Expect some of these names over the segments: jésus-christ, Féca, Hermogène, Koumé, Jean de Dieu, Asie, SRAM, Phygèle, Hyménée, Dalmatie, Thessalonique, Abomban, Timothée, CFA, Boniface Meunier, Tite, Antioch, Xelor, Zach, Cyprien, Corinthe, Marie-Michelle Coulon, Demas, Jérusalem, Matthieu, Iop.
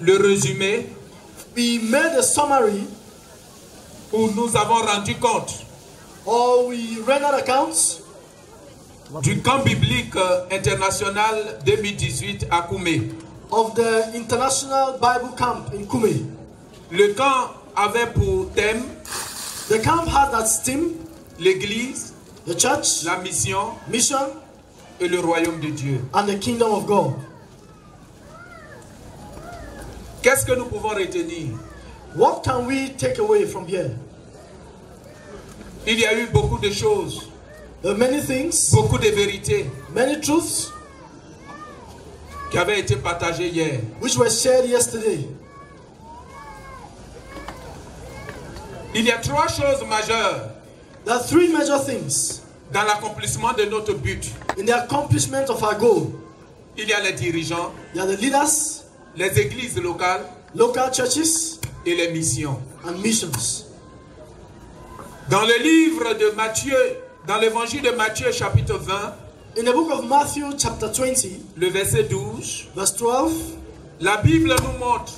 Le résumé, we made a summary, où nous avons rendu compte, or we rendered accounts, du camp biblique international 2018 à Koumé, of the international Bible camp in Koumé. Le camp avait pour thème, the camp had as theme, l'Église, the church, la mission, mission, et le royaume de Dieu, and the kingdom of God. Qu'est-ce que nous pouvons retenir? What can we take away from here? Il y a eu beaucoup de choses. There are many things. Beaucoup de vérités. Many truths. Qui avaient été partagées hier. Which were shared yesterday. Il y a trois choses majeures. There are three major things. Dans l'accomplissement de notre but. In the accomplishment of our goal. Il y a les dirigeants. There are the leaders. Les églises locales, local churches, et les missions. And missions. Dans le livre de Matthieu, dans l'évangile de Matthieu chapitre 20, in the book of Matthew chapter 20, le verset 12, verse 12, la Bible nous montre,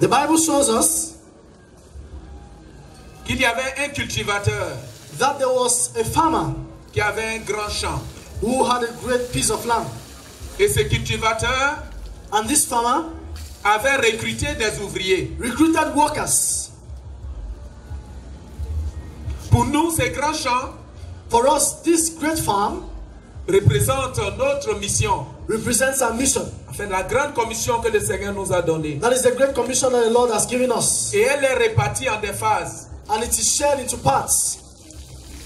the Bible shows us, qu'il y avait un cultivateur, that there was a farmer, qui avait un grand champ, who had a great piece of land, et ce cultivateur, and this farmer avait recruté des ouvriers. Recruited workers. Pour nous, ces grands champs, for us, this great farm représente notre mission. Represents our mission. Enfin, la grande commission que le Seigneur nous a donnée. That is the great commission that the Lord has given us. Et elle est répartie en des phases. And it is shared into parts.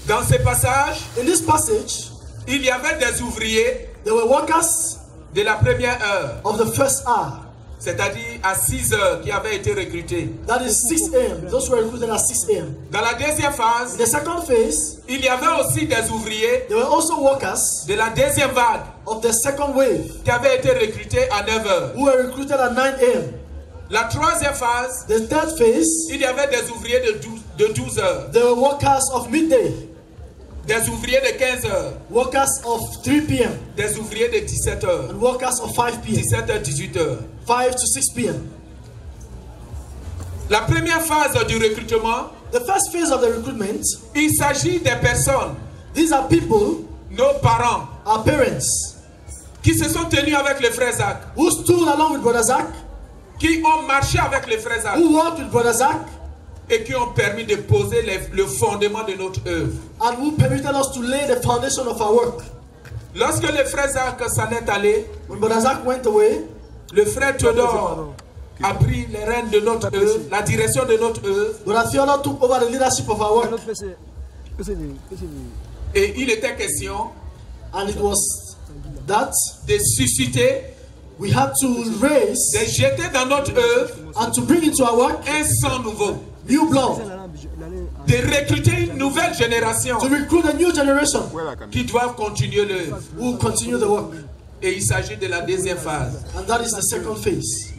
Dans ce passage, in this passage, il y avait des ouvriers. There were workers. De la première heure, of the first hour, c'est-à-dire à 6 heures qui avaient été recrutés. That is 6 a.m. Those were recruited at 6 a.m. Dans la deuxième phase, in the second phase, il y avait aussi des ouvriers. There were also workers. De la deuxième vague, of the second wave, qui avaient été recrutés à 9 heures. Who were recruited at 9 a.m. La troisième phase, the third phase, il y avait des ouvriers de 12 heures. There were workers of midday. Des ouvriers de 15 heures. Workers of 3 p.m. Des ouvriers de 17 heures. And workers of 5 p.m. 17 heures, 18 heures. 5 to 6 p.m. La première phase du recrutement. The first phase of the recruitment. Il s'agit des personnes. These are people. Nos parents. Our parents. Qui se sont tenus avec le frère Zach. Who stood along with brother Zach. Qui ont marché avec le frère Zach. Who walked with brother Zach. Et qui ont permis de poser le fondement de notre œuvre. And who permitted us to lay the foundation of our work. Lorsque le frère Zach s'en est allé, when brother Zach went away, le frère Todor a pris les rênes de notre œuvre, la direction de notre œuvre. Brother Todor took over the leadership of our work. Et il était question, and it was that, de susciter. We had to raise, de jeter dans notre œuvre, and to bring into our work, un sang nouveau, new blood, de recruter une nouvelle génération, to recruit a new generation, qui doivent continuer l'œuvre, who continue the work. Et il s'agit de la deuxième phase, and that is the second phase.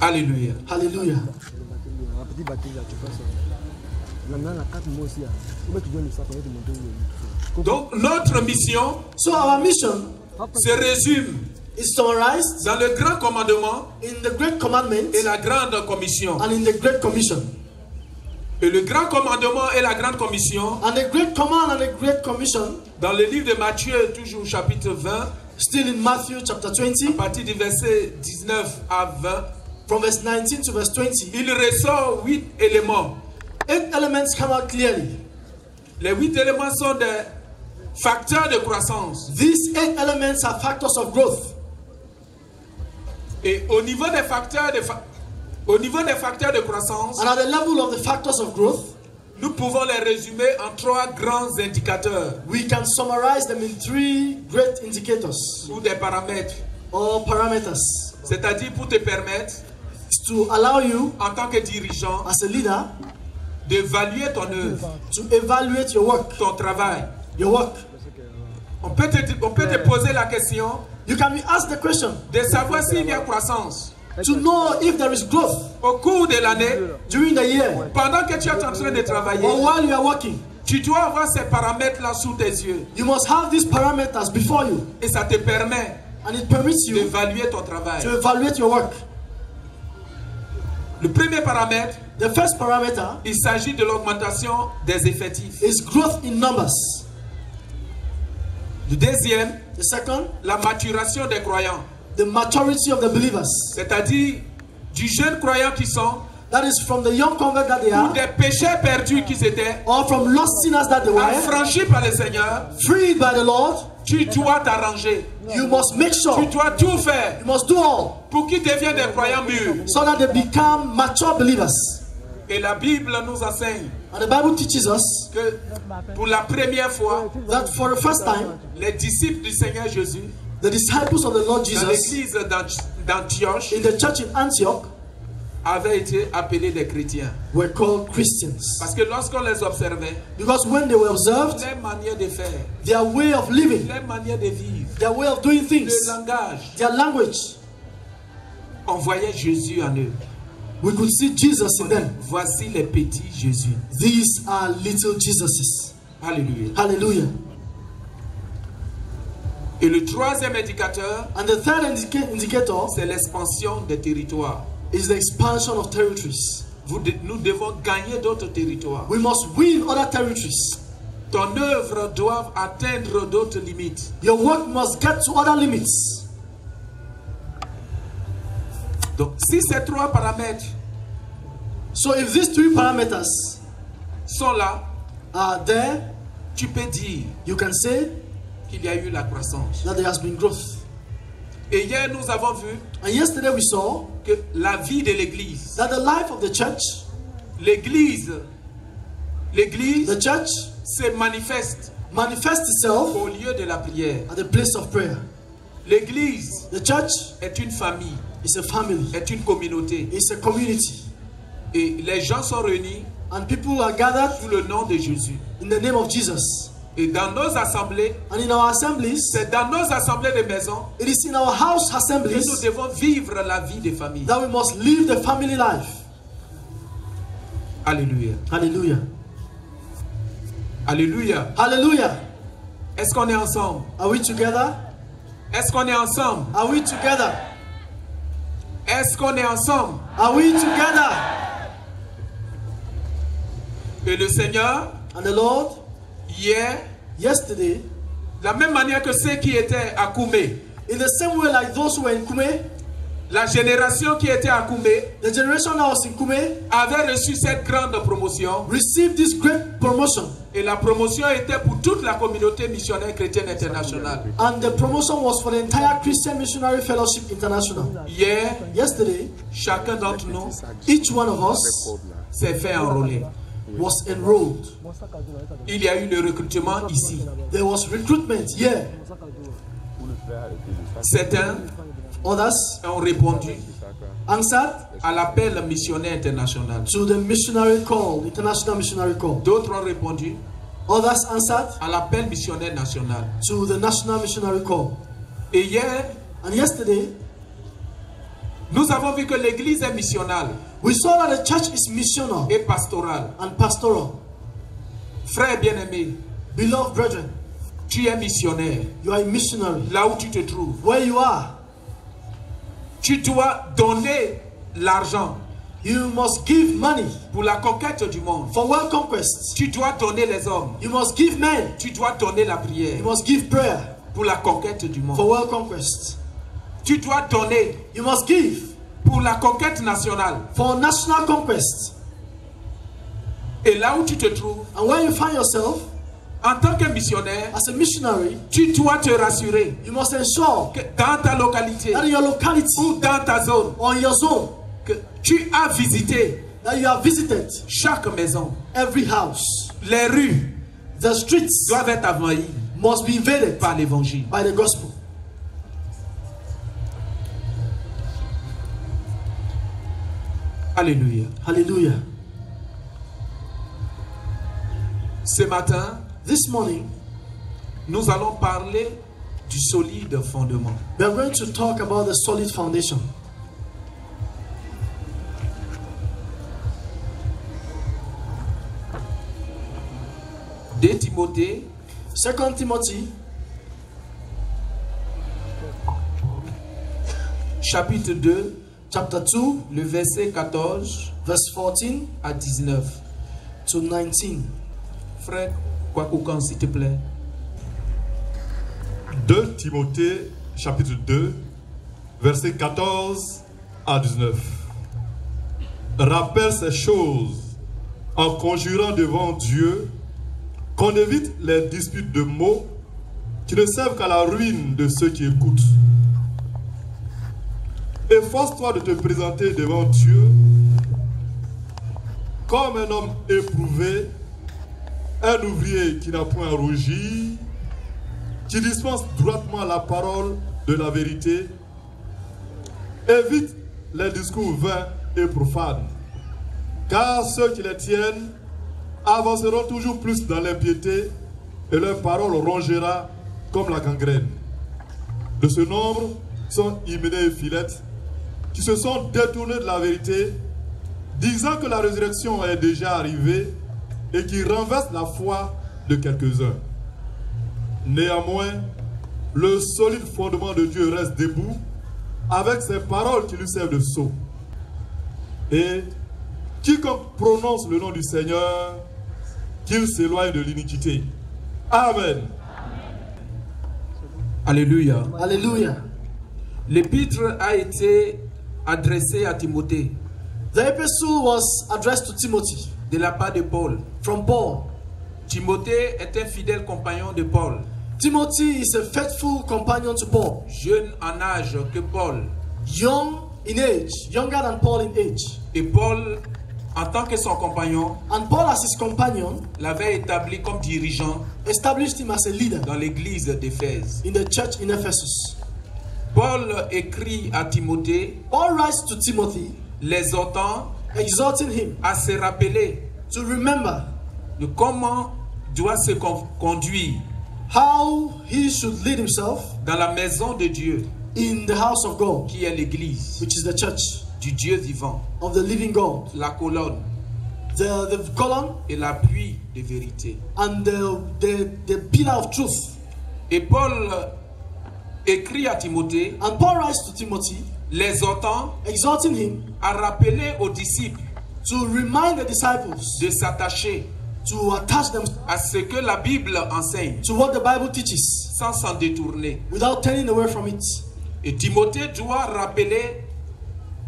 Alléluia. Alléluia. Donc notre mission, so our mission, se résume dans le grand commandement, in the great commandment, et la grande commission. And in the great commission. Et le grand commandement et la grande commission, and the great command and the great commission, dans le livre de Matthieu, toujours chapitre 20, Still in Matthew chapter 20. À partir du verset 19 à 20. From verse 19 to verse 20. Il ressort 8 éléments. 8 elements come out clearly. Les 8 éléments sont des facteurs de croissance. These 8 elements are factors of growth. Et au niveau des facteurs de croissance, and at the level of the factors of growth, nous pouvons les résumer en 3 grands indicateurs. We can summarize them in 3 great indicators. Ou des paramètres. Or parameters. C'est-à-dire pour te permettre, to allow you, en tant que dirigeant, as a leader, d'évaluer ton œuvre, to evaluate your work, ton travail, your work. On peut te poser la question. You can be asked the question. De savoir s'il y a croissance. To know if there is growth. Au cours de l'année, during the year, pendant que tu es en train de travailler, or while you are working, tu dois avoir ces paramètres-là sous tes yeux. You must have these parameters before you. Et ça te permet, and it permits you, d'évaluer ton travail. To evaluate your work. Le premier paramètre, the first parameter, il s'agit de l'augmentation des effectifs. Is growth in numbers. Le deuxième, the second, la maturation des croyants. The maturity of the believers. C'est-à-dire du jeune croyant qui sont, that is from the young convert that they are, ou des péchés perdus qui étaient, or from lost sinners that they were, affranchis par le Seigneur, freed by the Lord. Tu dois t'arranger. You must make sure. Tu dois tout faire. You must do all. Pour qu'ils deviennent des croyants mûrs. So that they become mature believers. Et la Bible nous enseigne, and the Bible teaches us, que pour la première fois, that for the first time, les disciples du Seigneur Jésus, the disciples of the Lord Jesus, dans l'église d'Antioche, in the church in Antioch, avaient été appelés des chrétiens. Were called Christians. Parce que lorsqu'on les observait, because when they were observed, les manières de faire, their way of living, les manières de vivre, their way of doing things, le langage, their language, on voyait Jésus en eux. We could see Jesus in them. Voici les petits Jésus. These are little Jesuses. Hallelujah. Hallelujah. Et le troisième indicateur, and the third indicator, c'est l'expansion des territoires. Is the expansion of territories. Nous devons gagner d'autres territoires. We must win other territories. Ton œuvre doit atteindre d'autres limites. Your work must get to other limits. Donc, si ces 3 paramètres, so if these 3 parameters sont là, are there, tu peux dire, you can say, qu'il y a eu la croissance. That there has been growth. Et hier nous avons vu, and yesterday we saw, que la vie de l'église, that the life of the church, the church, se manifeste itself, au lieu de la prière, at the place of prayer. L'église, the church, est une famille, it's a family, est une communauté, it's a community. Et les gens sont réunis, and people are gathered, sous le nom de Jésus, in the name of Jesus. Et dans nos assemblées, and in our assemblies, c'est dans nos assemblées de maison, it is in our house assemblies, que nous devons vivre la vie des familles. That we must live the family life. Alléluia. Alléluia. Alléluia. Alléluia. Est-ce qu'on est ensemble? Are we together? Est-ce qu'on est ensemble? Are we together? Est-ce qu'on est ensemble? Are we together? Et le Seigneur, and the Lord, yesterday, de la même manière que ceux qui étaient à Koumé, in the same way like those who were in Koumé, la génération qui était à Koumé, the generation that was in Koumé, avait reçu cette grande promotion, received this great promotion. Et la promotion était pour toute la communauté missionnaire chrétienne internationale. And the promotion was for the entire Christian Missionary Fellowship International. Yesterday, chacun d'entre nous, each one of us, s'est fait enrôler. Was enrolled. Il y a eu le recrutement ici. There was recruitment here. Certains, others, ont répondu, answered, à l'appel missionnaire international. To the missionary call, international missionary call. D'autres ont répondu, others answered, à l'appel missionnaire national. To the national missionary call. Et hier, and yesterday, nous avons vu que l'église est missionale. We saw that the church is missional. Et pastorale. And pastoral. Frères bien-aimés, beloved brethren, tu es missionnaire. You are a missionary. Là où tu te trouves. Where you are. Tu dois donner l'argent. You must give money. Pour la conquête du monde. For world conquest. Tu dois donner les hommes. You must give men. Tu dois donner la prière. You must give prayer. pour la conquête du monde. For world conquest. Tu dois donner. You must give. Pour la conquête nationale. For national conquest. Et là où tu te trouves, and where you find yourself, en tant que missionnaire, as a missionary, tu dois te rassurer, you must ensure, que dans ta localité, that in your locality, ou dans ta zone, or in your zone, que tu as visité, that you have visited, chaque maison, every house, les rues, the streets, doivent être envahies, must be invaded par l'évangile, by the gospel. Alléluia. Alléluia. Ce matin, this morning, nous allons parler du solide fondement. We are going to talk about the solid foundation. De Timothée, 2 Timothée, chapitre 2, chapter 2, le verset 14, verse 14 à 19, to 19. Frère Kwakoukan, s'il te plaît. 2 Timothée, chapitre 2, verset 14 à 19. Rappelle ces choses en conjurant devant Dieu qu'on évite les disputes de mots qui ne servent qu'à la ruine de ceux qui écoutent. Efforce-toi de te présenter devant Dieu comme un homme éprouvé, un ouvrier qui n'a point à rougir, qui dispense droitement la parole de la vérité. Évite les discours vains et profanes, car ceux qui les tiennent avanceront toujours plus dans l'impiété et leur parole rongera comme la gangrène. De ce nombre sont Hyménée et Philète, qui se sont détournés de la vérité, disant que la résurrection est déjà arrivée et qui renverse la foi de quelques-uns. Néanmoins, le solide fondement de Dieu reste debout avec ses paroles qui lui servent de sceau. Et quiconque prononce le nom du Seigneur, qu'il s'éloigne de l'iniquité. Amen. Alléluia. Alléluia. L'épître a été adressée à Timothée. The epistle was addressed to Timothy. De la part de Paul. From Paul. Timothée est un fidèle compagnon de Paul. Timothy is a faithful companion to Paul. Jeune en âge que Paul. Young in age, younger than Paul in age. Et Paul, en tant que son compagnon, and Paul as his companion, l'avait établi comme dirigeant, established him as a leader, dans l'église d'Éphèse. In the church in Ephesus. Paul écrit à Timothée, Paul writes to Timothy, l'exhortant, exhorting him, à se rappeler, to remember, de comment doit se conduire, how he should lead himself, dans la maison de Dieu, in the house of God, qui est l'église, which is the church, du Dieu vivant, of the living God, la colonne, the column, et l'appui de vérité, and the pillar of truth. Et Paul écrit à Timothée, and Paul writes to Timothy, l'exhortant, exhorting him, à rappeler aux disciples, to remind the disciples, de s'attacher, to attach them, à ce que la Bible enseigne, to what the Bible teaches, sans s'en détourner, without turning away from it. Et Timothée doit rappeler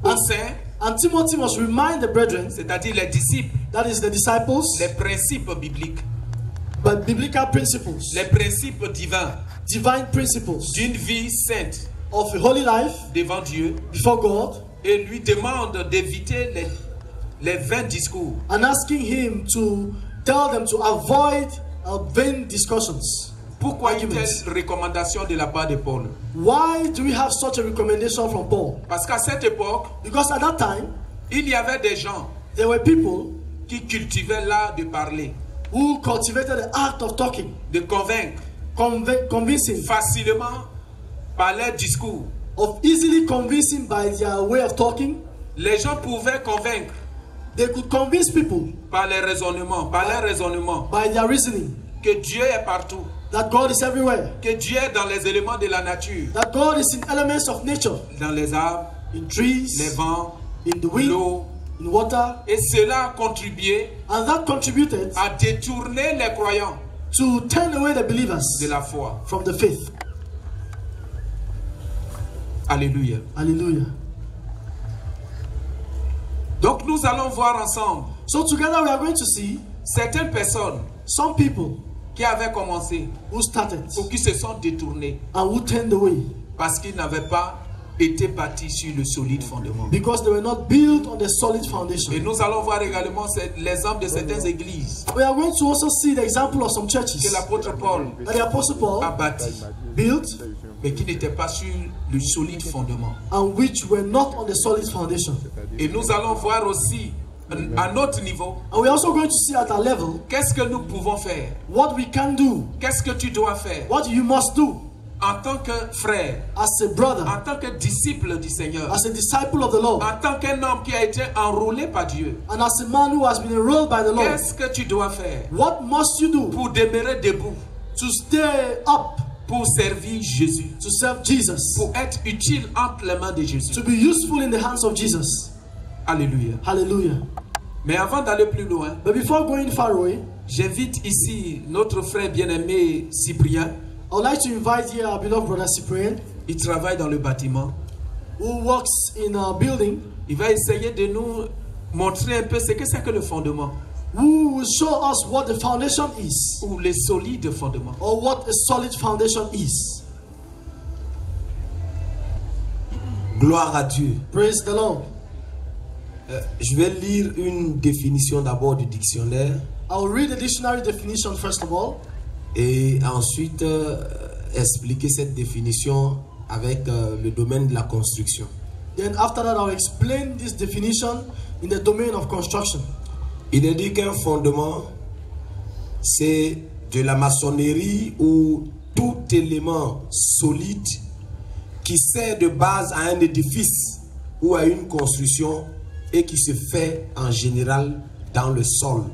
aux saints, and Timothy must remind the brethren, c'est-à-dire les disciples, that is the disciples, les principes bibliques, but biblical principles, les principes divins, divine principles, d'une vie sainte, of a holy life, devant Dieu, before God, et lui demande d'éviter les vains discours, and asking him to tell them to avoid vain discussions. Pourquoi une telle recommandation de la part de Paul? Why do we have such a recommendation from Paul? Parce qu'à cette époque, because at that time, il y avait des gens, there were people, qui cultivaient l'art de parler, who cultivated the art of talking, de convaincre, convincing, facilement par leur discours, of easily convincing by their way of talking. Les gens pouvaient convaincre, they could convince people, par les raisonnements, par leur raisonnement, by their reasoning, que Dieu est partout, that God is everywhere, que Dieu est dans les éléments de la nature, that God is in elements of nature, dans les arbres, in trees, les vents, in the wind, l'eau, in water. Et cela a contribué, and that contributed, à détourner les croyants, to turn away the believers, de la foi, from the faith. Alléluia. Alléluia. Donc nous allons voir ensemble. So together we are going to see certaines personnes, some people qui avaient commencé, who started, ou qui se sont détournés, and who turned away, parce qu'ils n'avaient pas été bâtis sur le solide fondement. Because they were not built on the solid foundation. Et nous allons voir également les hommes de certaines églises. We are going to also see the example of some churches que l'apôtre Paul a bâti, built, mais qui n'étaient pas sur le solide fondement. And which were not on the solid foundation. Et nous allons voir aussi à notre niveau. And we are also going to see at our level. Qu'est-ce que nous pouvons faire? What we can do. Qu'est-ce que tu dois faire? What you must do. En tant que frère, as a brother, en tant que disciple du Seigneur, as a disciple of the Lord, en tant qu'un homme qui a été enrôlé par Dieu, and as a man who has been enrolled by the Lord, qu'est-ce que tu dois faire? What must you do? Pour demeurer debout, to stay up, pour servir Jésus, to serve Jesus, pour être utile entre les mains de Jésus, to be useful in the hands of Jesus. Alléluia. Alléluia. Mais avant d'aller plus loin, but before going far away, j'invite ici notre frère bien-aimé Cyprien. I would like to invite here our beloved brother Cyprien. Il travaille dans le bâtiment. Who works in our building. Il va essayer de nous montrer un peu ce que c'est que le fondement. Who will show us what the foundation is. Ou le solide fondement. Or what a solid foundation is. Gloire à Dieu. Praise the Lord. Je vais lire une définition d'abord du dictionnaire. I'll read the dictionary definition first of all. Et ensuite expliquer cette définition avec le domaine de la construction. Then after that, I'll explain this definition in the domain of construction. Il est dit qu'un fondement, c'est de la maçonnerie ou tout élément solide qui sert de base à un édifice ou à une construction et qui se fait en général dans le sol.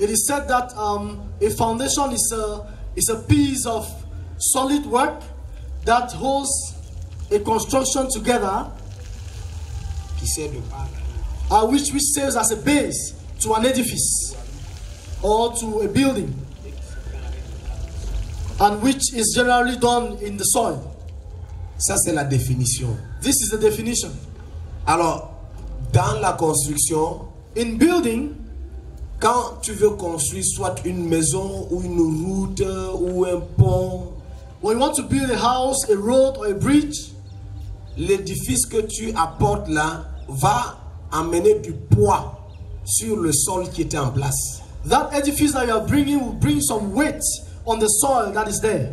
It is said that a foundation is a piece of solid work that holds a construction together, which serves as a base to an edifice or to a building, and which is generally done in the soil. Ça c'est la définition. This is the definition. Alors, dans la construction, in building. Quand tu veux construire soit une maison ou une route ou un pont, when you want to build a house, a road or a bridge, l'édifice que tu apportes là va amener du poids sur le sol qui était en place. That edifice that you are bringing will bring some weight on the soil that is there.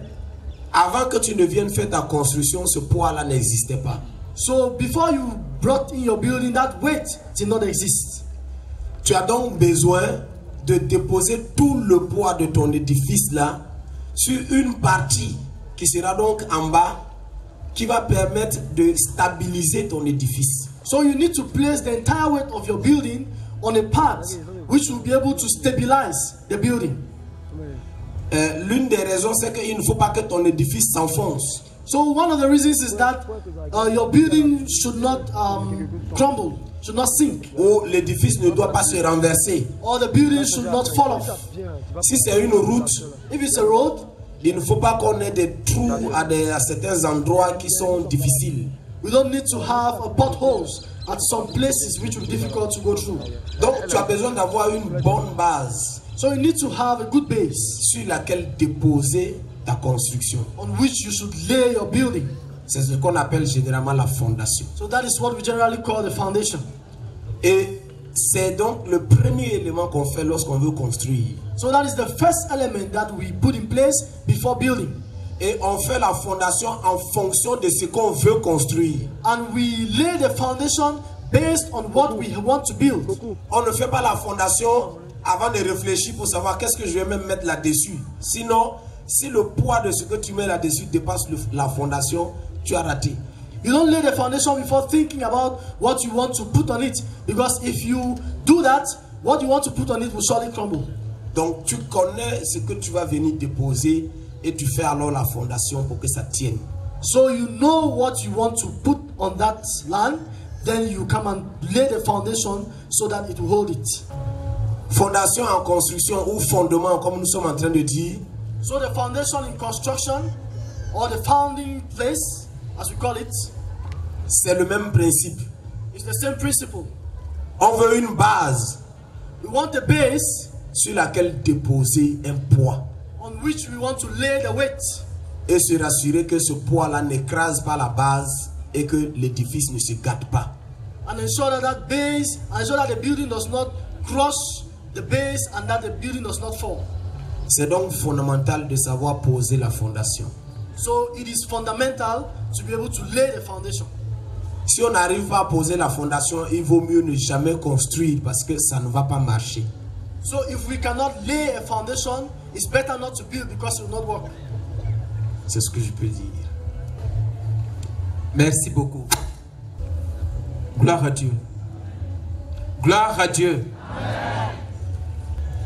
Avant que tu ne viennes faire ta construction, ce poids là n'existait pas. So before you brought in your building, that weight did not exist. Tu as donc besoin de déposer tout le poids de ton édifice là sur une partie qui sera donc en bas, qui va permettre de stabiliser ton édifice. So you need to place the entire weight of your building on a part which will be able to stabilize the building. L'une des raisons c'est qu'il ne faut pas que ton édifice s'enfonce. So one of the reasons is that your building should not crumble, should not sink. Ou l'édifice ne doit pas se renverser. Or the building should not fall off. Si c'est une route, if it's a road, il ne faut pas qu'on ait des trous à certains endroits qui sont difficiles. We don't need to have potholes at some places which are difficult to go through. Donc tu as besoin d'avoir une bonne base. So you need to have a good base sur laquelle déposer ta construction. On which you should lay your building. C'est ce qu'on appelle généralement la fondation. So that is what we generally call the foundation. Et c'est donc le premier élément qu'on fait lorsqu'on veut construire. So that is the first element that we put in place before building. Et on fait la fondation en fonction de ce qu'on veut construire. And we lay the foundation based on what we want to build. On ne fait pas la fondation avant de réfléchir pour savoir qu'est-ce que je vais même mettre là-dessus. Sinon, si le poids de ce que tu mets là-dessus dépasse la fondation, tu as raté. You don't lay the foundation before thinking about what you want to put on it, because if you do that, what you want to put on it will surely crumble. Donc tu connais ce que tu vas venir déposer et tu fais alors la fondation pour que ça tienne. So you know what you want to put on that land, then you come and lay the foundation so that it will hold it. Fondation en construction ou fondement comme nous sommes en train de dire. So the foundation in construction or the founding place as we call it, c'est le même principe. It's the same principle. On veut une base. We want a base sur laquelle déposer un poids. On which we want to lay the weight. Et se rassurer que ce poids-là n'écrase pas la base et que l'édifice ne se gâte pas. And ensure that that base, ensure that the building does not cross the base and that the building does not fall. C'est donc fondamental de savoir poser la fondation. So it is fundamental to be able to lay the foundation. Si on n'arrive pas à poser la fondation, il vaut mieux ne jamais construire parce que ça ne va pas marcher. So if we cannot lay a foundation, it's better not to build because it will not work. C'est ce que je peux dire. Merci beaucoup. Gloire à Dieu. Gloire à Dieu. Amen.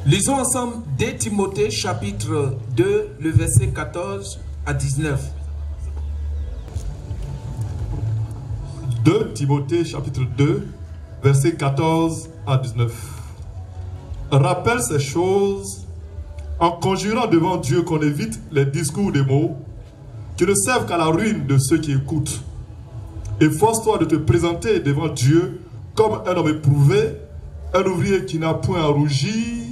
Lisons ensemble 2 Timothée chapitre 2, le verset 14 à 19. 2 Timothée chapitre 2, verset 14 à 19. Rappelle ces choses en conjurant devant Dieu qu'on évite les discours des mots qui ne servent qu'à la ruine de ceux qui écoutent. Efforce-toi de te présenter devant Dieu comme un homme éprouvé, un ouvrier qui n'a point à rougir,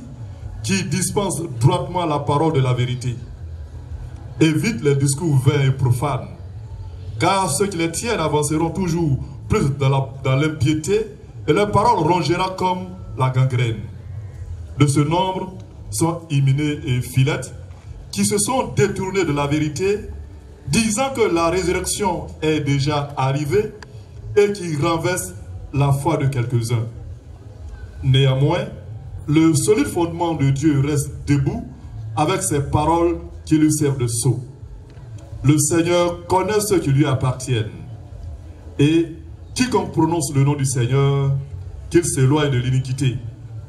qui dispense droitement la parole de la vérité. Évite les discours vains et profanes, car ceux qui les tiennent avanceront toujours plus dans l'impiété et leur parole rongera comme la gangrène. De ce nombre sont Hyménée et Philète, qui se sont détournés de la vérité, disant que la résurrection est déjà arrivée et qui renverse la foi de quelques-uns. Néanmoins, le solide fondement de Dieu reste debout avec ses paroles qui lui servent de sceau. Le Seigneur connaît ceux qui lui appartiennent. Et quiconque prononce le nom du Seigneur, qu'il s'éloigne de l'iniquité.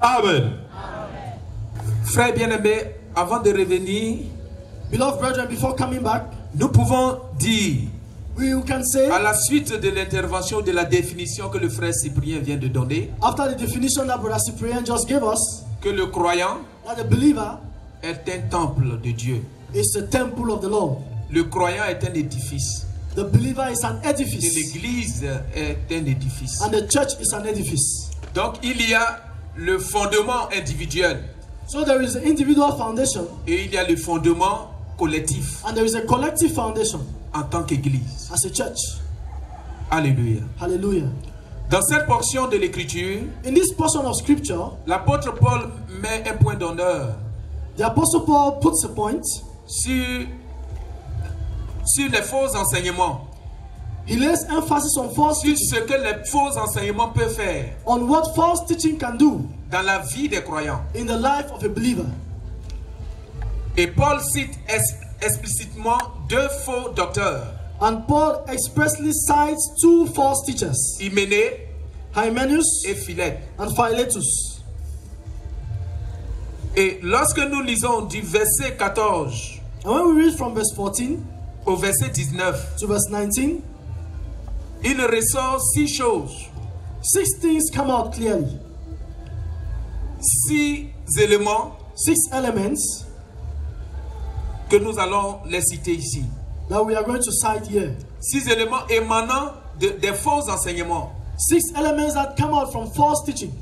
Amen. Amen. Frères bien-aimés, avant de revenir, beloved brethren, before coming back, nous pouvons dire, à la suite de l'intervention de la définition que le frère Cyprien vient de donner, after the definition that brother Cyprien just gave us, que le croyant, that the believer, est un temple de Dieu. It's a temple of the Lord. Le croyant est un édifice. The believer is an edifice. Et l'église est un édifice. And the church is an edifice. Donc il y a le fondement individuel. So there is an individual foundation. Et il y a le fondement collectif. And there is a collective foundation. En tant qu'église. As a church. Alléluia. Alléluia. Dans cette portion de l'écriture, in this portion of scripture, l'apôtre Paul met un point d'honneur. The apostle Paul puts a point sur les faux enseignements. Il laisse emphasis on false sur teaching. Ce que les faux enseignements peuvent faire. On what false teaching can do. Dans la vie des croyants. In the life of a believer. Et Paul cite explicitement 2 faux docteurs. And Paul expressly cites 2 false teachers. Hyménée, Hymenus et Philète. And Philetus. Et lorsque nous lisons du verset 14, and when we read from verse 14 au verset 19, to verse 19, il ressort 6 choses. 6 things come out clearly. 6 éléments, 6 elements que nous allons les citer ici. That we are going to cite here. 6 éléments émanant des faux enseignements. 6 elements that come out from false teaching.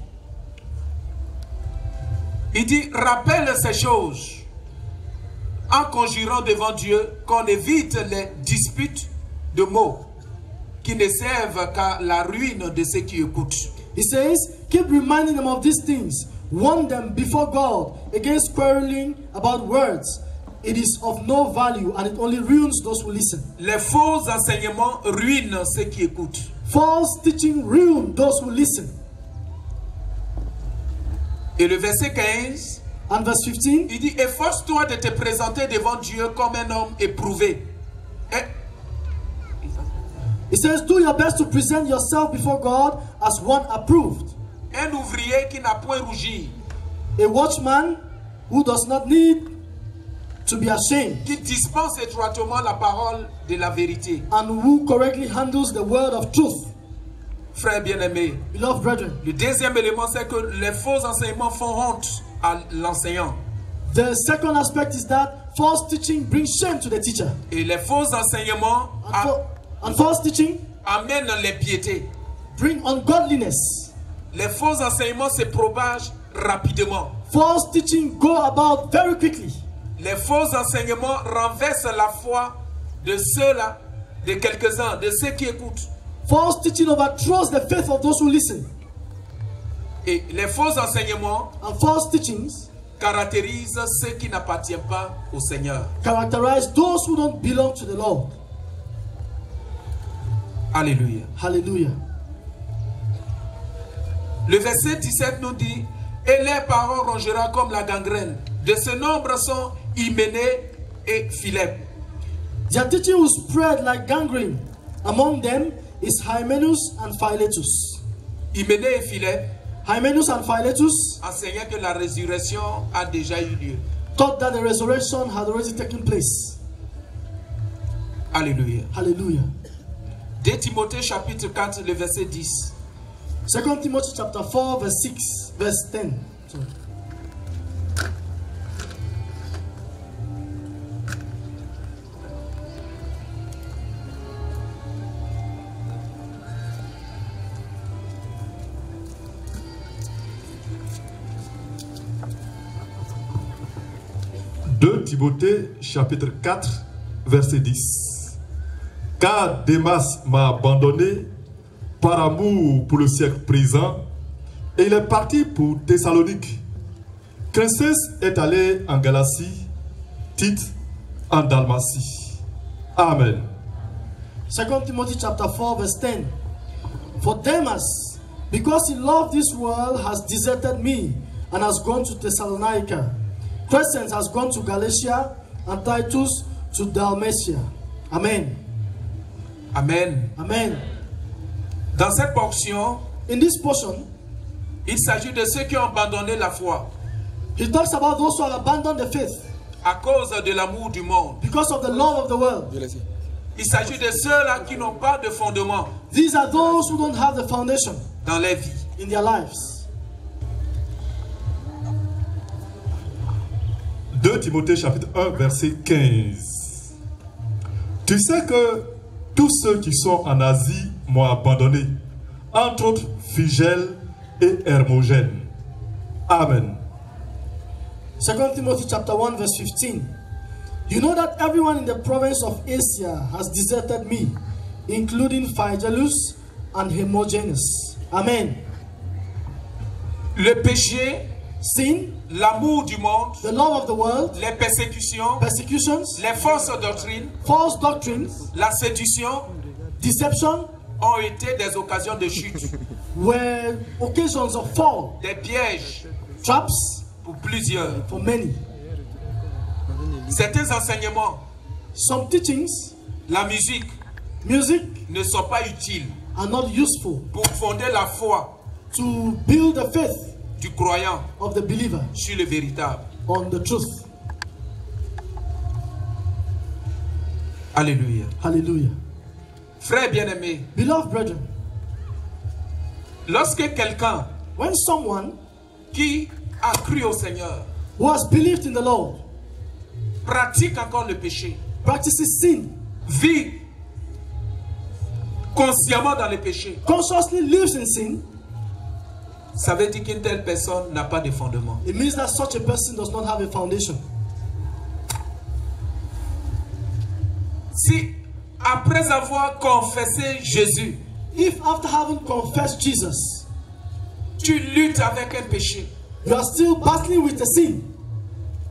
Il dit, rappelle ces choses en conjurant devant Dieu qu'on évite les disputes de mots qui ne servent qu'à la ruine de ceux qui écoutent. He says, keep reminding them of these things. Warn them before God against quarreling about words. It is of no value and it only ruins those who listen. Les faux enseignements ruinent ceux qui écoutent. False teaching ruins those who listen. Et le verset 15, and verse 15, il dit, efforce-toi de te présenter devant Dieu comme un homme éprouvé. It says, do your best to present yourself before God as one approved. Un ouvrier qui n'a point rougi. A watchman who does not need to be ashamed. Qui dispense étroitement la parole de la vérité. And who correctly handles the word of truth. Frères bien-aimés, le deuxième élément, c'est que les faux enseignements font honte à l'enseignant. The second aspect is that false teaching brings shame to the teacher. Et les faux enseignements And false teaching. Amène l'impiété. Bring ungodliness. Les faux enseignements se propagent rapidement. False teaching go about very quickly. Les faux enseignements renversent la foi de ceux-là, de quelques-uns, de ceux qui écoutent. False teaching overthrows the faith of those who listen. Et les faux enseignements and false teachings caractérisent ceux qui n'appartiennent pas au Seigneur. Characterize those who don't belong to the Lord. Alléluia. Alléluia. Le verset 17 nous dit: et les paroles rongeront comme la gangrène. De ce nombre sont Hyménée et Philète. Their teaching will spread like gangrene. Among them is Hymenus and Philetus. Hyménée et Philète, Hymenus and Philetus, enseignaient que la résurrection a déjà eu lieu. Taught that the resurrection had already taken place. Alléluia. Alléluia. 2 Timothée chapitre 4, le verset 10. 2 Timothée chapitre 4, verse 10. Sorry. Timothée chapitre 4 verset 10. Car Demas m'a abandonné par amour pour le siècle présent, et il est parti pour Thessalonique. Crescens est allé en Galatie, Tite en Dalmatie. Amen. 2 Timothy chapter 4 verse 10. For Demas, because he loved this world, has deserted me and has gone to Thessalonica. Crescens has gone to Galatia and Titus to Dalmatia. Amen. Amen. Amen. Dans cette portion, in this portion, il s'agit de ceux qui ont abandonné la foi. He talks about those who have abandoned the faith. À cause de l'amour du monde. Because of the love of the world. Il s'agit de ceux-là qui n'ont pas de fondement. These are those who don't have the foundation. Dans leur vie. In their lives. 2 Timothée chapitre 1 verset 15. Tu sais que tous ceux qui sont en Asie m'ont abandonné, entre autres Phygèle et Hermogène. Amen. 2 Timothy chapter 1 verse 15. You know that everyone in the province of Asia has deserted me, including Phygellus and Hermogenes. Amen. Le péché, sin, l'amour du monde, the love of the world, les persécutions, les fausses doctrines, la séduction, deception, ont été des occasions de chute, were occasions of fall, des pièges, traps, pour plusieurs, for many. Certains enseignements, some teachings, la musique, music, ne sont pas utiles, are not useful, pour fonder la foi, to build the faith, du croyant, of the believer, sur le véritable, on the truth. Alléluia. Alléluia. Frères bien-aimés, beloved brethren, lorsque quelqu'un, when someone, qui a cru au Seigneur, who has believed in the Lord, pratique encore le péché, practices sin, vit consciemment dans le péché, consciously lives in sin, ça veut dire qu'une telle personne n'a pas de fondement. It means that such a person does not have a foundation. Si après avoir confessé Jésus, if after having confessed Jesus, tu luttes avec un péché, you are still battling with the sin,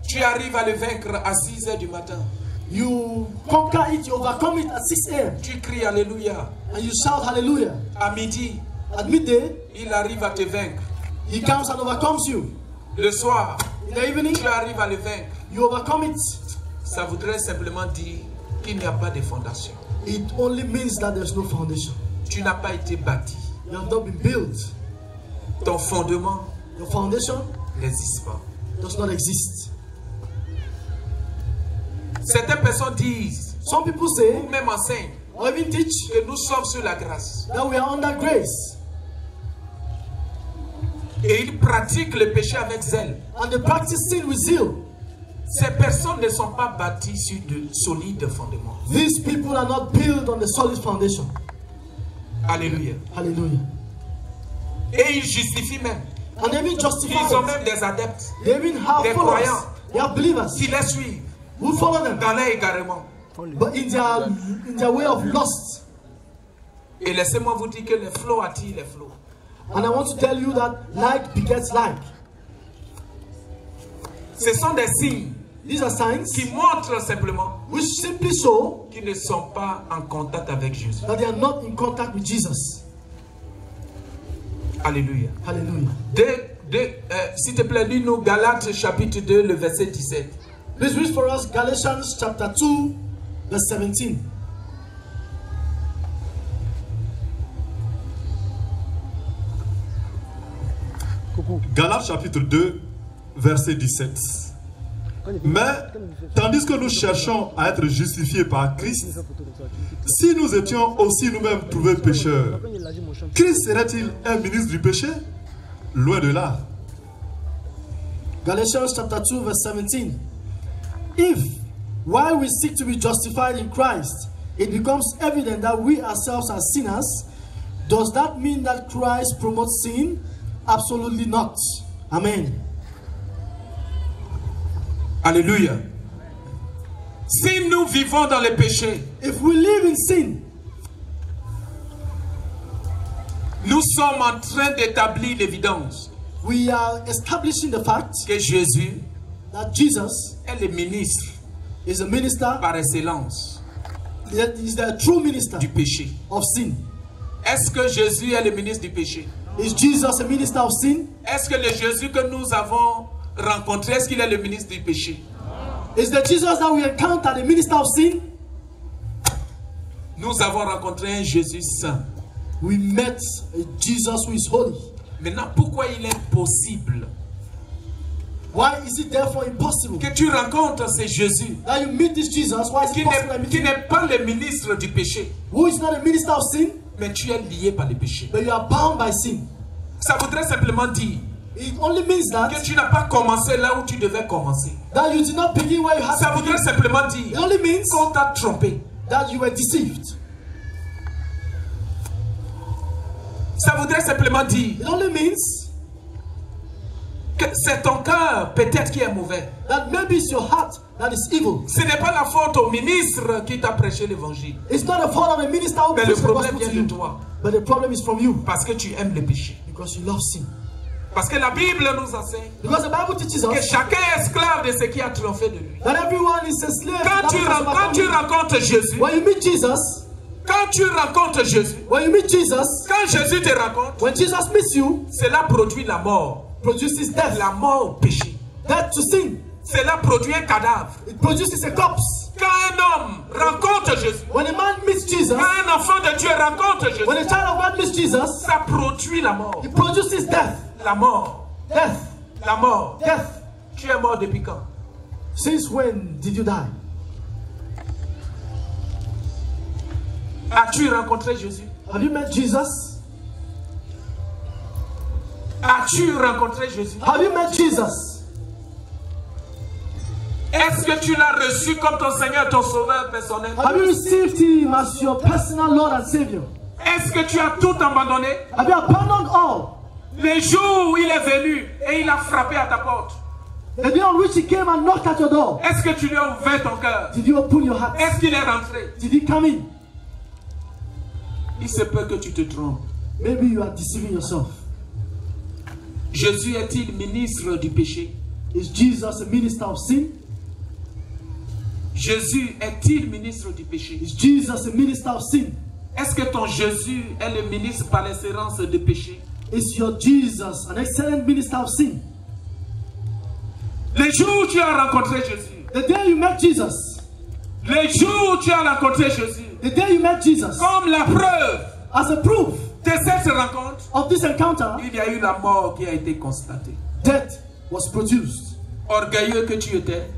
tu arrives à le vaincre à 6 h du matin. You conquer it, you overcome it at 6 h. Tu cries Alléluia. And you shout Hallelujah. À midi. At midday, il arrive à te vaincre. He comes and overcomes you. Le soir, in the evening, tu arrives à le vaincre. You overcome it. Ça voudrait simplement dire qu'il n'y a pas de fondation. It only means that there's no foundation. Tu n'as pas été bâti. You have not been built. Ton fondement, your foundation, n'existe pas. Does not exist. Certaines personnes disent, some people say, ou même enseignent, or even teach, que nous sommes sur la grâce. That we are under grace. Et ils pratiquent le péché avec zèle. And they practice sin with zeal. Ces personnes ne sont pas bâties sur de solides fondements. These people are not built on a solid foundation. Alléluia. Alléluia. Et ils justifient même. And they ils ont même des adeptes. They have des croyants. They are believers. Qui les suivent. Who follow them. Dans leur égarement. But in their way of lust. Et laissez-moi vous dire que le flot attire les flots. And I want to tell you that like begets like. Ce sont des signes. These are signs qui montrent simplement qu'ils ne sont pas en contact avec Jésus. That they are not in contact with Jesus. Alléluia. Alléluia. S'il te plaît, lis-nous Galates chapitre 2, le verset 17. Please read for us Galatians chapter 2, verse 17. Galates chapitre 2, verset 17. Mais, tandis que nous cherchons à être justifiés par Christ, si nous étions aussi nous-mêmes trouvés pécheurs, Christ serait-il un ministre du péché? Loin de là. Galatians chapter 2, verse 17. If, while we seek to be justified in Christ, it becomes evident that we ourselves are sinners, does that mean that Christ promotes sin? Absolutely not. Amen. Alléluia. Si nous vivons dans le péché, if we live in sin, nous sommes en train d'établir l'évidence. We are establishing the fact que Jésus, that Jesus, est le ministre, is a minister par excellence, is the true minister du péché, of sin. Est-ce que Jésus est le ministre du péché? Is Jesus a minister of sin? Est-ce que le Jésus que nous avons rencontré, est-ce qu'il est le ministre du péché? Is the Jesus that we encounter the minister of sin? Nous avons rencontré un Jésus saint. We met a Jesus who is holy. Maintenant, pourquoi il est possible? Why is it therefore impossible? Que tu rencontres ce Jésus. That you meet this Jesus, why is it possible? Qui n'est pas le ministre du péché. Who is not a minister of sin? Mais tu es lié par le péché. But you are bound by sin. Ça voudrait simplement dire. It only means that que tu n'as pas commencé là où tu devais commencer. That you did not begin where you had ça to voudrait begin. Simplement dire qu'on t'a trompé. That you were deceived. Ça voudrait simplement dire it only means que c'est ton cœur peut-être qui est mauvais. That maybe it's your heart that is evil. Ce n'est pas la faute au ministre qui t'a prêché l'évangile. It's not the fault of the minister who preached the gospel to you. But the problem is from you. Parce que tu aimes le péché. Because you love sin. Parce que la Bible nous enseigne que chacun est esclave de ce qui a triomphé de lui. Quand tu rencontres Jésus, quand Jésus te rencontre, cela produit la mort. La mort au péché. Cela produit un cadavre. Quand un homme rencontre Jésus, when a man meets Jesus, quand un enfant de Dieu rencontre Jésus, when a child of God meets Jesus, ça produit la mort. It produces death. La mort. Death. La mort. Death. Tu es mort depuis quand? Since when did you die? As-tu rencontré Jésus? Have you met Jesus? As-tu rencontré Jésus? Have you met Jesus? Est-ce que tu l'as reçu comme ton Seigneur, ton Sauveur personnel? Have you received him as your personal Lord and Savior? Est-ce que tu as tout abandonné? Have you abandoned all? Le jour où il est venu et il a frappé à ta porte. The day on which he came and knocked at your door. Est-ce que tu lui as ouvert ton cœur? Did you open your heart? Est-ce qu'il est rentré? Did he come in? Il se peut que tu te trompes. Maybe you are deceiving yourself. Jésus est-il ministre du péché? Is Jesus a minister of sin? Jésus est-il ministre du péché? Is Jesus a minister of sin? Est-ce que ton Jésus est le ministre par l'excellence du péché? Is your Jesus an excellent minister of sin? Le jour où tu as rencontré Jésus. The day you met Jesus. Le jour où tu as rencontré Jésus. The day you met Jesus. Comme la preuve. As a proof. De cette rencontre. Of this encounter. Il y a eu la mort qui a été constatée. Death was produced. Orgueilleux que tu étais.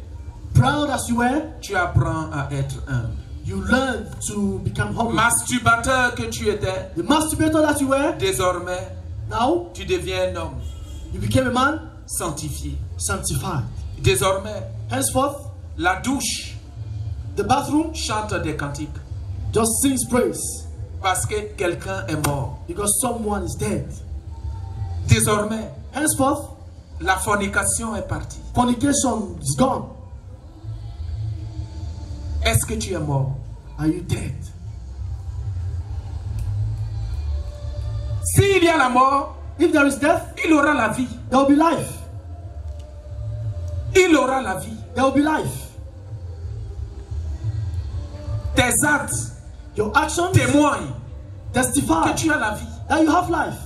Proud as you were, tu apprends à être humble. You learn to become humble. Masturbateur que tu étais, the masturbator that you were, désormais, now, tu deviens un homme. You became a man, sanctifié, sanctified. Désormais, henceforth, la douche, the bathroom, chante des cantiques. Just sings praise. Parce que quelqu'un est mort. Because someone is dead. Désormais, henceforth, la fornication est partie. Fornication is gone. Est-ce que tu es mort? Are you dead? S'il y a la mort, if there is death, il aura la vie. There will be life. Il aura la vie. There will be life. Tes actes, your actions, témoignent, testify que tu as la vie. That you have life.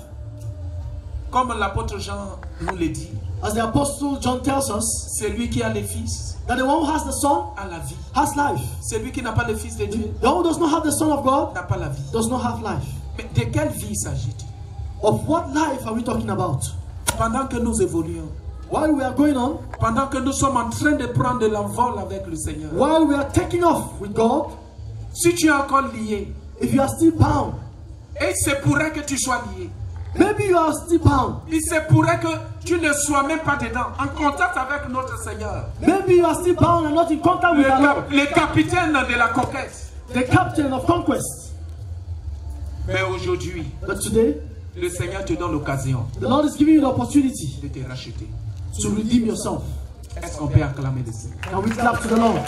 Comme l'apôtre Jean nous le dit. As the apostle John tells us, celui qui a le Fils, that the one who has the Son, a la vie. Has life. Celui qui n'a pas le Fils de Dieu, the one who does not have the Son of God, n'a pas la vie. Does not have life. Mais de quelle vie s'agit-il? Of what life are we talking about? Pendant que nous évoluons, while we are going on, pendant que nous sommes en train de prendre de l'envol avec le Seigneur, while we are taking off with God, si tu es encore lié, if you are still bound, et c'est pourrait que tu sois lié. Maybe you are still bound. Il se pourrait que tu ne sois même pas dedans, en contact avec notre Seigneur. Maybe you are still bound and not in contact with the Lord. Le capitaine de la conquête. The captain of conquest. Mais aujourd'hui, le Seigneur te donne l'occasion. The Lord is giving you the opportunity de te racheter. To redeem yourself. Est-ce qu'on peut acclamer le Seigneur? Can we clap to the Lord?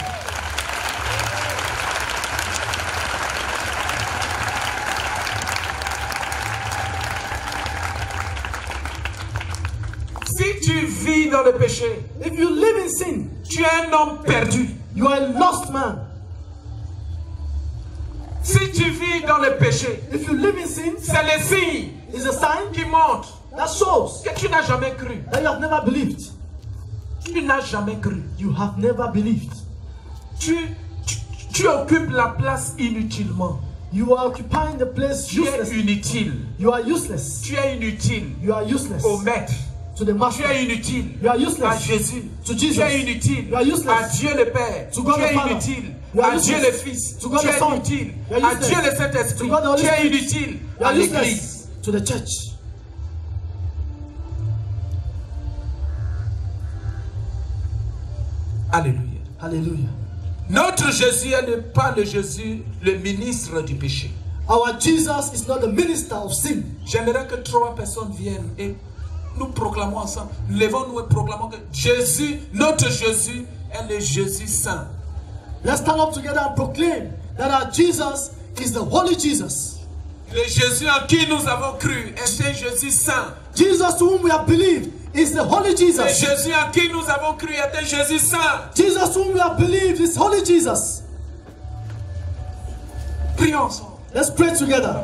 Dans le péché, if you live in sin, tu es un homme perdu. You are a lost man. Si tu vis dans le péché, if you live in sin, c'est le signe, is a sign qui montre that shows que tu n'as jamais cru. That you have never believed. Tu n'as jamais cru. You have never believed. Tu occupes la place inutilement. You are occupying the place useless. Tu es inutile. You are useless. Tu es inutile. You are useless. Au maître. To the master. Tu es inutile à Jésus. To Jesus. Tu es inutile à Dieu le Père. To God. Tu es inutile à Dieu le Fils. To God. Tu es inutile à Dieu le Saint-Esprit. Tu es inutile à l'Église. To the church. Alléluia. Alléluia. Notre Jésus n'est pas le Jésus, le ministre du péché. Our Jesus is not the minister of sin. J'aimerais que trois personnes viennent et nous proclamons ensemble, levons-nous et proclamons que Jésus, notre Jésus, est le Jésus saint. Let's stand up together and proclaim that our Jesus is the Holy Jesus. Le Jésus en qui nous avons cru est un Jésus saint. Jesus to whom we have believed is the Holy Jesus. Le Jésus en qui nous avons cru est un Jésus saint. Jesus whom we have believed is Holy Jesus. Prions ensemble. Let's pray together.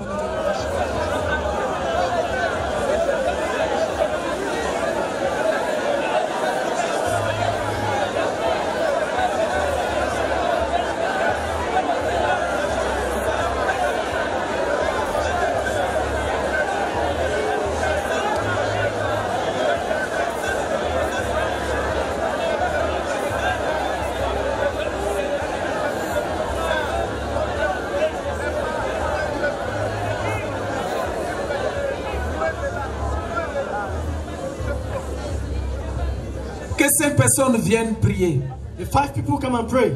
Cinq personnes viennent prier. The five people come and pray.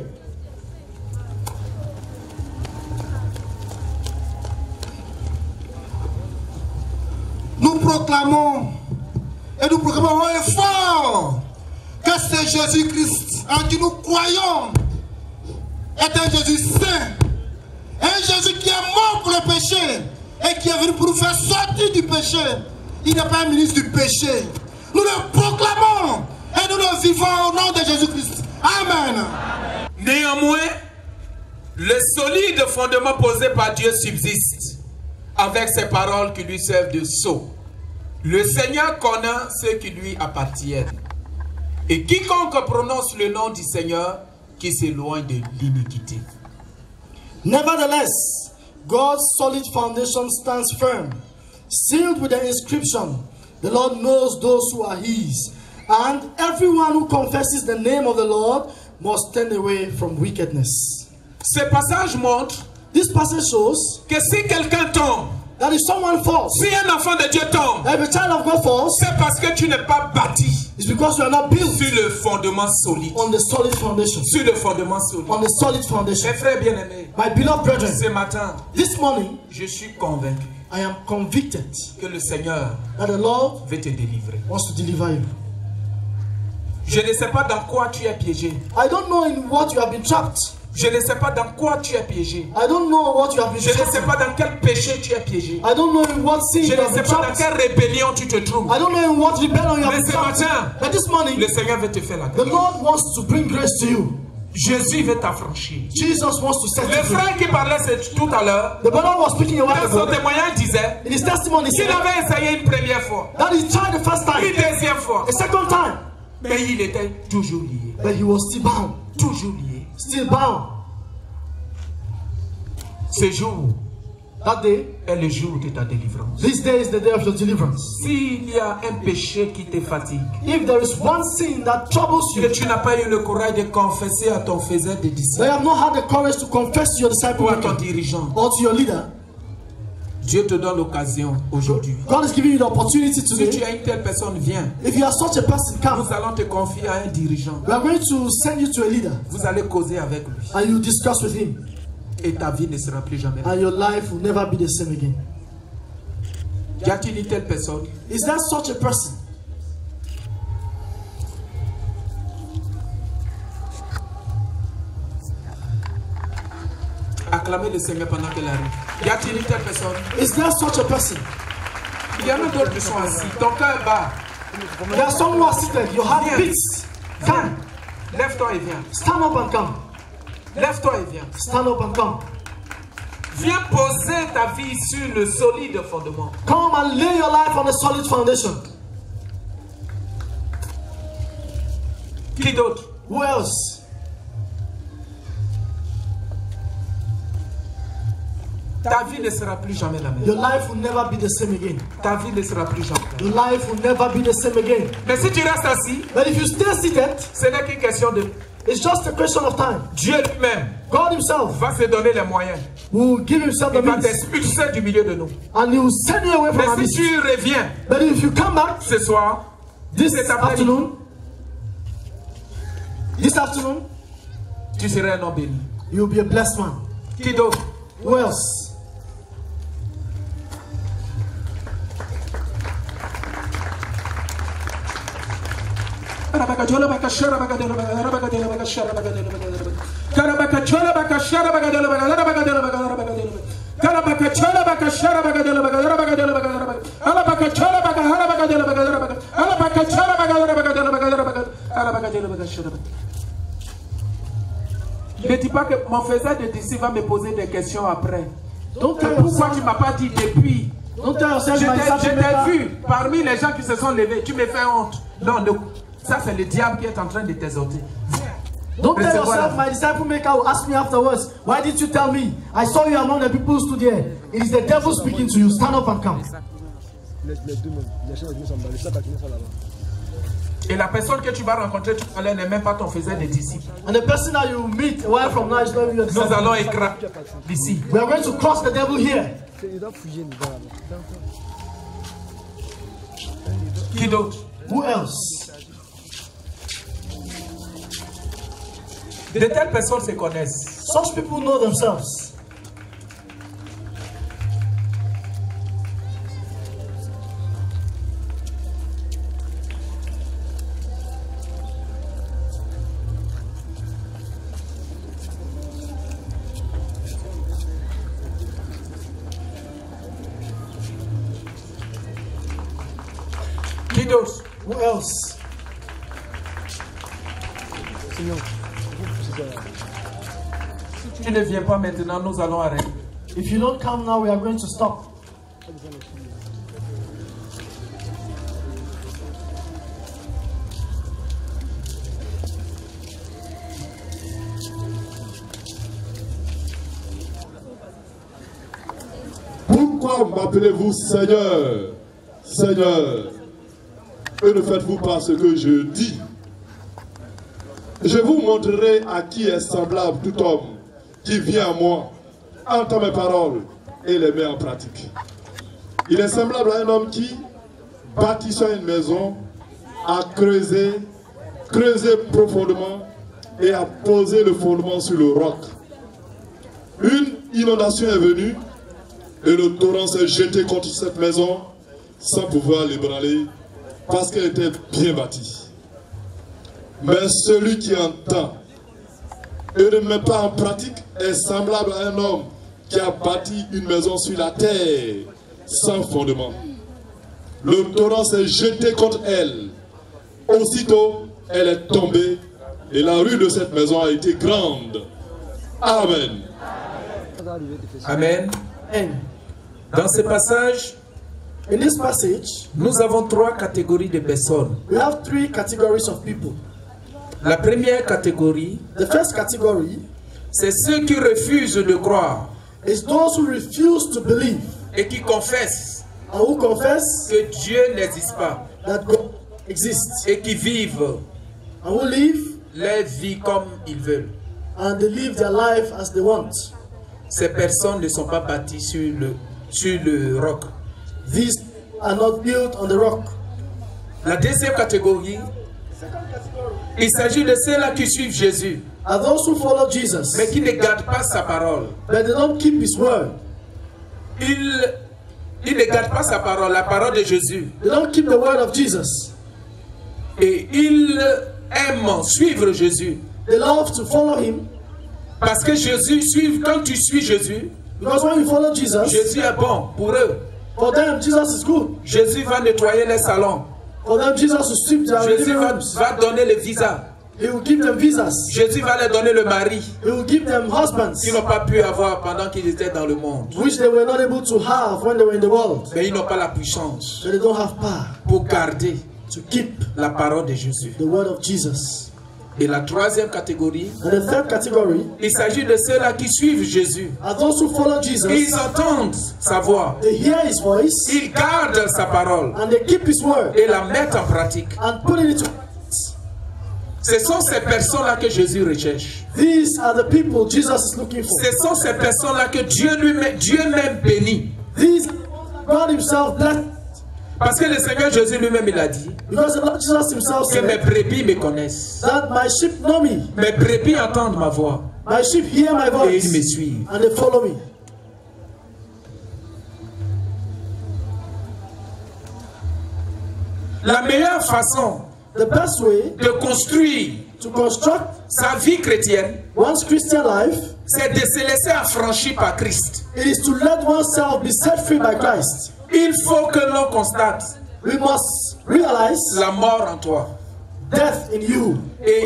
Nous proclamons haut et fort que c'est Jésus-Christ en qui nous croyons est un Jésus saint, un Jésus qui est mort pour le péché et qui est venu pour nous faire sortir du péché. Il n'est pas un ministre du péché. Nous le proclamons. Et nous le vivons au nom de Jésus-Christ. Amen. Néanmoins, le solide fondement posé par Dieu subsiste avec ces paroles qui lui servent de sceau. Le Seigneur connaît ceux qui lui appartiennent. Et quiconque prononce le nom du Seigneur qui s'éloigne de l'iniquité. Nevertheless, God's solid foundation stands firm, sealed with the inscription, the Lord knows those who are his. And everyone who confesses the name of the Lord must turn away from wickedness. Ce passage montre, this passage shows, que si quelqu'un tombe, that if someone falls, si un enfant de Dieu tombe, that if a child of God falls, c'est parce que tu n'es pas bâti. Sur le fondement solide. On the solid foundation. Sur le fondement solide. On the solid foundation. Mes frères bien-aimés. My beloved brethren. Ce matin. This morning. Je suis convaincu. I am convicted. Que le Seigneur. That the Lord. Veut te délivrer. Wants to deliver you. Je ne sais pas dans quoi tu es piégé. I don't know in what you have been trapped. Je ne sais pas dans quoi tu es piégé. I don't know what you have been. Je ne sais pas dans quel péché tu es piégé. I don't know in what sin you have been. Je ne sais pas dans quelle rébellion tu te trouves. I don't know in what rebellion you have been. Mais ce matin, but this morning, le Seigneur veut te faire la grâce. The Lord wants to bring grace to you. Jésus veut t'affranchir. Jesus wants to set you free. Le frère qui parlait tout à l'heure, the brother was speaking a while ago. Dans son témoignage disait, in his testimony, il avait essayé une première fois. That he tried the first time. Une deuxième fois. A second time. Mais il était toujours lié. But he was still bound. Toujours lié. Still bound. Ce jour, that day, est le jour de ta délivrance. This day is the day of your deliverance. S'il y a un péché qui te fatigue, if there is one sin that troubles you, que tu n'as pas eu le courage de confesser à ton faiseur de disciples, you have not had the courage to confess to your disciple, ou à ton dirigeant, or to your leader, Dieu te donne l'occasion aujourd'hui. God is giving you the opportunity today. Si tu es une telle personne, viens. If you are such a person, come. Nous allons te confier à un dirigeant. We are going to send you to a leader. Vous allez causer avec lui. And you discuss with him. Et ta vie ne sera plus jamais. And your life will never be the same again. Y a-t-il une telle personne? Is that such a person? Acclamez le Seigneur pendant que la rue. Y a-t-il une telle personne? Is there such a person? Il y en a d'autres qui sont assis. Ton cœur est bas. Il y a someone assis there. Your heart beats. Viens. Lève-toi et viens. Stand up and come. Lève-toi et viens. Stand up and come. Viens poser ta vie sur le solide fondement. Come and lay your life on a solid foundation. Qui d'autre? Who else? Ta vie ne sera plus jamais la même. Your life will never be the same again. Ta vie ne sera plus jamais la même. Your life will never be the same again. Mais si tu restes assis, but if you stay seated, ce n'est qu'une question de. It's just a question of time. Dieu lui-même, God himself, va se donner les moyens. Will give himself the means. Il va t'expulser du milieu de nous. And he will send you away from our midst. Mais si tu reviens, but if you come back, ce soir, this afternoon, tu seras un homme béni. You will be a blessed man. Qui d'autre? Who else? Ne dis pas que mon faiseur de disciple va me poser des questions après. Donc pourquoi tu ne m'as pas dit depuis? Je t'ai vu parmi les gens qui se sont levés. Tu me fais honte. Non, non. Ça, c'est le diable qui est en train de t'exhorter. Don't tell yourself, my disciple maker will ask me afterwards, why did you tell me? I saw you among the people stood here. It is the devil speaking to you. Stand up and come. Et la personne que tu vas rencontrer tout à l'heure n'est même pas ton faiseur de disciples. And the person that you meet away from now is not your disciple. Nous allons écraser d'ici. We are going to cross the devil here. Qui d'autre? Who else? De telles personnes se connaissent. Such people know themselves. Qui d'autre? Who else? Si tu ne viens pas maintenant, nous allons arrêter. If you don't come now, we are going to stop. Pourquoi m'appelez-vous Seigneur, Seigneur? Et ne faites-vous pas ce que je dis? Je vous montrerai à qui est semblable tout homme qui vient à moi, entend mes paroles et les met en pratique. Il est semblable à un homme qui, bâtissant une maison, à creuser profondément et à poser le fondement sur le roc. Une inondation est venue et le torrent s'est jeté contre cette maison sans pouvoir l'ébranler parce qu'elle était bien bâtie. Mais celui qui entend et ne met pas en pratique est semblable à un homme qui a bâti une maison sur la terre sans fondement. Le torrent s'est jeté contre elle. Aussitôt, elle est tombée et la rue de cette maison a été grande. Amen. Amen. Dans ce passage, nous avons trois catégories de personnes. We have three categories of people. La première catégorie, c'est ceux qui refusent de croire. It's those who refuse to believe. Et qui confessent. And who confess que Dieu n'existe pas. That God exists. Et qui vivent. And who live. Leur vie comme ils veulent. And they live their life as they want. Ces personnes ne sont pas bâties sur le roc. These are not built on the rock. La deuxième catégorie. Il s'agit de ceux-là qui suivent Jésus, mais qui ne gardent pas sa parole. Ils ne gardent pas sa parole, la parole de Jésus. Et ils aiment suivre Jésus. Parce que Jésus, quand tu suis Jésus, Jésus est bon pour eux. Jésus va nettoyer les salons. Jésus va donner les visas. He will give them visas. Jésus va leur donner le mari. He will give them husbands. Qu'ils n'ont pas pu avoir pendant qu'ils étaient dans le monde. Which they were not able to have when they were in the world. Mais ils n'ont pas la puissance. They don't have power. Pour garder. To keep. La parole de Jésus. The word of Jesus. Et la troisième catégorie. And the third category. Il s'agit de ceux-là qui suivent Jésus. Are those who follow Jesus. Ils entendent sa voix. They hear his voice. Ils gardent sa parole. And they keep his word. Et la mettent en pratique. And put it into. Ce sont ces personnes-là que Jésus recherche. These are the people Jesus is looking for. Ce sont ces personnes-là que Dieu lui-même bénit. These God himself blessed. Parce que le Seigneur Jésus lui-même il a dit que mes brebis me connaissent. That my sheep know me. Mes brebis entendent ma voix. My sheep hear my voice. Et ils me suivent. And they follow me. La meilleure façon de construire sa vie chrétienne, c'est de se laisser affranchir par Christ. Il faut que l'on constate la mort en toi et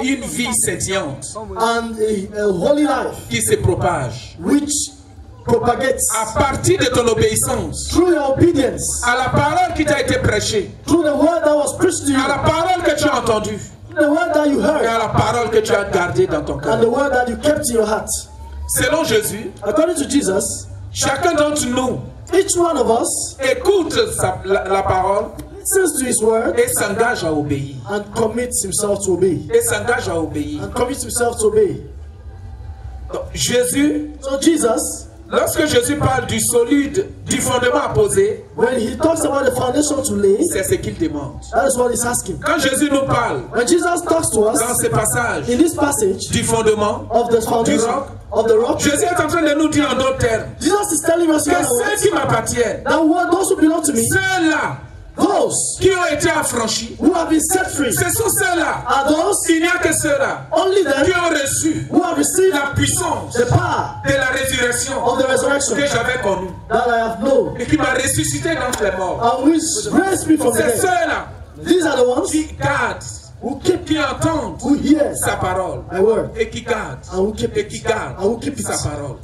une vie saisissante qui se propage. À partir de ton obéissance, à la parole qui t'a été prêchée, à la parole que tu as entendue, et à la parole que tu as gardée dans ton cœur. Selon Jésus, chacun d'entre nous écoute la parole et s'engage à obéir. Et s'engage à obéir. Jésus, lorsque Jésus parle du solide, du fondement à poser, c'est ce qu'il demande. Quand Jésus nous parle, dans ce passage, du fondement, du roc, Jésus est en train de nous dire en d'autres termes, que ceux qui m'appartiennent, ceux-là, qui ont été affranchis, ce sont ceux-là, il n'y a que ceux-là qui ont reçu la puissance de la résurrection que j'avais connue et qui m'a ressuscité d'entre les morts. C'est ceux-là qui gardent, qui entendent sa parole et qui gardent sa parole.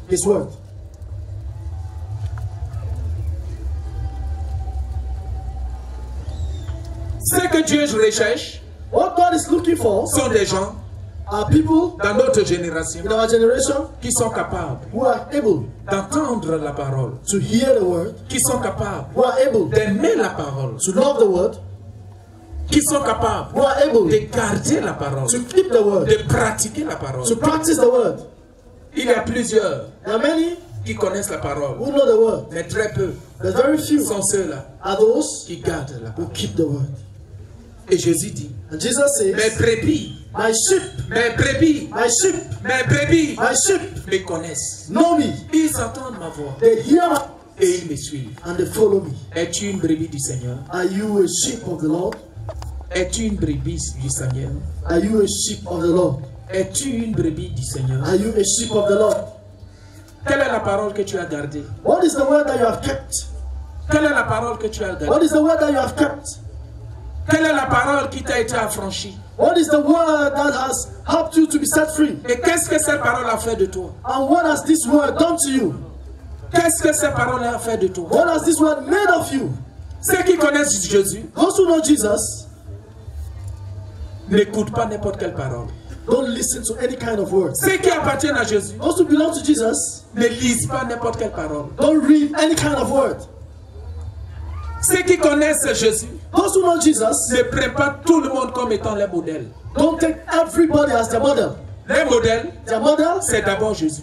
Ce que Dieu recherche sont des gens dans notre génération qui sont capables d'entendre la parole, qui sont capables d'aimer la parole, qui sont capables de garder la parole, de pratiquer la parole. Il y a plusieurs qui connaissent la parole, mais très peu sont ceux-là qui gardent la parole. Et Jésus dit, mes brebis, me connaissent. Ils entendent ma voix. Et ils me suivent. Es-tu une brebis du Seigneur? Es-tu une brebis du Seigneur? Es-tu une brebis du Seigneur? Quelle est la parole que tu as gardée? Quelle est la parole que tu as gardée? Quelle est la parole qui t'a été affranchie? What is the word that has helped you to be set free? Et qu'est-ce que cette parole a fait de toi? And what has this word done to you? Qu'est-ce que cette parole a fait de toi? What has this word made of you? Ceux qui connaissent Jésus, those who know Jesus, n'écoutent pas n'importe quelle parole. Don't listen to any kind of words. Ceux qui appartiennent à Jésus, those who belong to Jesus, ne lisent pas n'importe quelle parole. Don't read any kind of word. Ceux qui connaissent Jésus, those who know Jesus, ne prennent pas tout le monde comme étant les modèles. Don't take everybody as their model. Les modèles, c'est d'abord Jésus.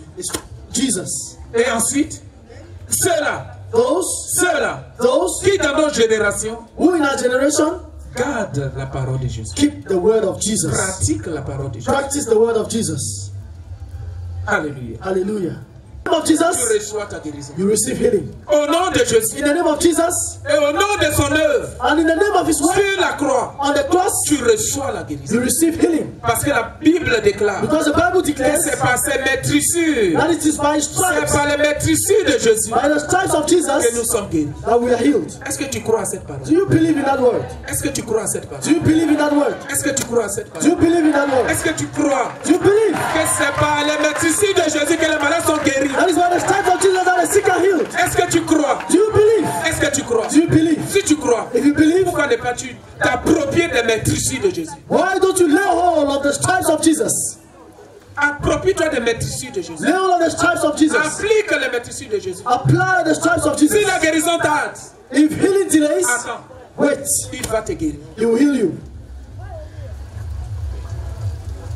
Jesus. Et ensuite, ceux-là, qui dans notre génération, who in our generation, garde la parole de Jésus. Keep the word of Jesus. Pratique la parole de Jésus. Practice the word of Jesus. Alléluia. Alléluia. Of Jesus, you receive healing. Au nom de Jésus, in the name of Jesus, et au nom de son œuvre, and in the name of his work, sur la croix, on the cross, tu reçois la guérison. You receive healing. Parce que la Bible déclare, because the Bible declares, que c'est par ses meurtrissures, that it is by his stripes, c'est par les meurtrissures de Jésus, by the stripes of Jesus, que nous sommes guéris. That we are healed. Est-ce que tu crois à cette parole? Do you believe in that word? Est-ce que tu crois à cette parole? Do you believe in that word? Est-ce que tu crois à cette parole? Do you believe in that word? Est-ce que tu crois? Do you believe que c'est par les meurtrissures de Jésus que les malades sont guéris? That is why the stripes of Jesus are the sick and healed. Est-ce que tu crois? Do you believe? Est-ce que tu crois? Do you believe? Si tu crois, if you believe, pourquoi ne pas-tu t'approprier des maîtrises de Jésus? Why don't you lay hold of the stripes of Jesus? Approprie-toi des maîtrises de Jésus. Lay hold of the stripes of Jesus. Applique les maîtrises de Jésus. Apply the stripes of Jesus. Si la guérison tarde, if healing delays, attends. Wait. Il va te guérir. He will heal you.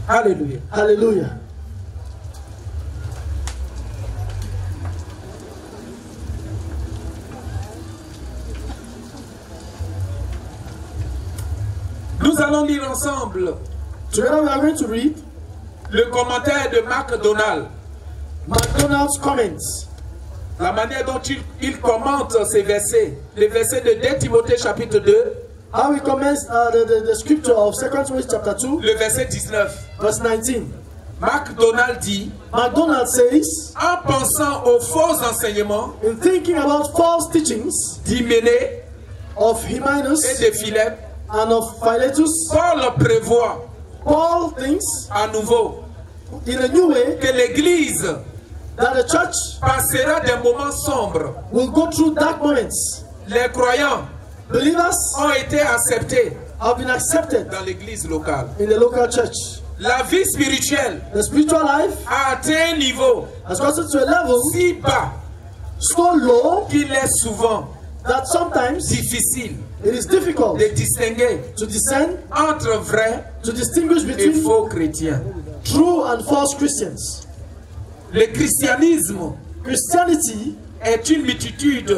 Alléluia. Alléluia. Nous allons lire ensemble le commentaire de MacDonald. MacDonald's comments. La manière dont il commente ces versets. Les versets de 2 Timothée chapitre 2. How he comments the scripture of 2 Timothy chapter 2. Le verset 19. Verse 19. MacDonald dit, MacDonald says, en pensant aux faux enseignements, in thinking about false teachings, d'Hyménée, of Hyménée, et de Philète, and of Philetus, Paul prévoit, Paul thinks, à nouveau, in a new way, que l'Église, that the church, passera des moments sombres. Will go through dark moments. Les croyants, believers, ont été acceptés, have been accepted, dans l'Église locale, in the local church. La vie spirituelle, the spiritual life, a atteint un niveau, has gotten to a level, si bas, so low, qu'il est souvent, that sometimes, difficile. It is difficult de distinguer, to discern, entre vrais, to distinguish between, et faux chrétiens, true and false Christians. Le christianisme, Christianity, est une multitude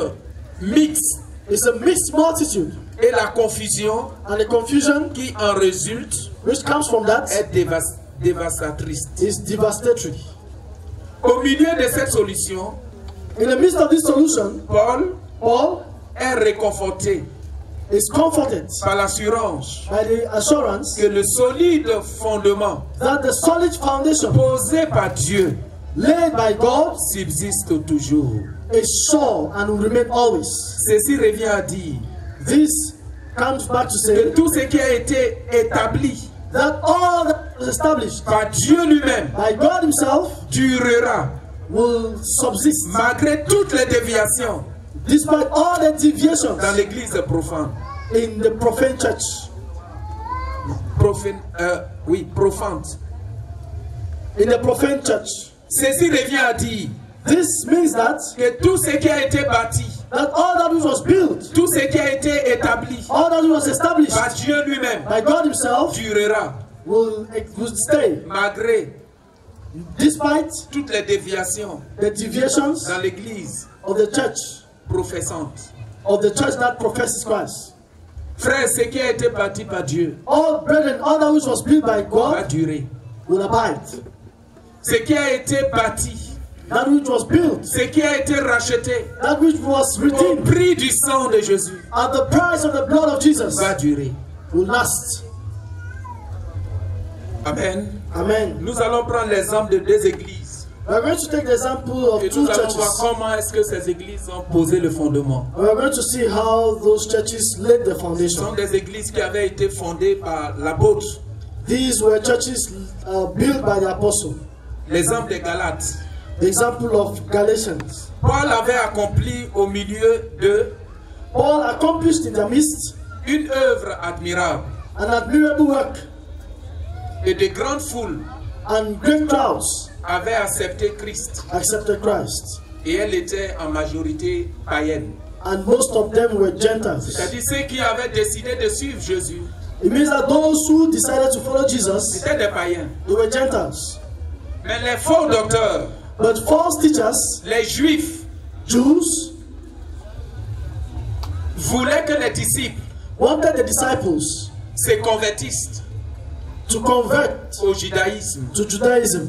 mixte, it's a mixed multitude, et la confusion, and the confusion qui en résulte, which comes from that, est dévastatrice. Is devastating. Au milieu de cette solution, in the midst of this solution, Paul est réconforté. Is comforted par l'assurance que le solide fondement posé par Dieu, laid by God, subsiste toujours. Is sure and will remain always. Ceci revient à dire, this comes back to say, que tout ce qui a été établi, that all that was established par Dieu lui-même, by God himself, durera, will subsist, malgré toutes les déviations, despite all the deviations, dans l'église profane, in the profane church, profane, in the profane church. Ceci revient à dire, this means that, que tout ce qui a été bâti, that all that was built, tout ce qui a été établi, all that was established, par Dieu lui-même, by God himself, durera, will stay, malgré, despite, toutes les déviations, the deviations, dans l'église, of the church, professante, of the church that professes Christ. Frère, ce qui a été bâti par Dieu, oh, brethren, all that which was built by God, va durer. Will abide. Ce qui a été bâti, that which was built, ce qui a été racheté, that which was redeemed, au prix du sang de Jésus, at the price of the blood of Jesus, va durer. Will last. Amen. Amen. Nous allons prendre l'exemple de deux églises. We're going to take the example of two churches. Et nous allons voir comment est-ce que ces églises ont posé le fondement. We're going to see how those churches laid the foundation. Ce sont des églises qui avaient été fondées par l'apôtre. These were churches built by the apostle. L'exemple des Galates. The example of Galatians. Paul avait accompli au milieu de. Paul accomplished in the midst. Une œuvre admirable. An admirable work. Et de grandes foules and great crowds avaient accepté Christ. Accepted Christ. Et elle était en majorité païenne. And most of them were Gentiles. C'est-à-dire ceux qui avaient décidé de suivre Jésus. It means that those who decided to follow Jesus, c'était des païens. They were Gentiles. Mais les faux docteurs, but false teachers, les juifs, Jews, voulaient que les disciples, wanted the disciples, se convertissent. To convert au judaïsme. To Judaism.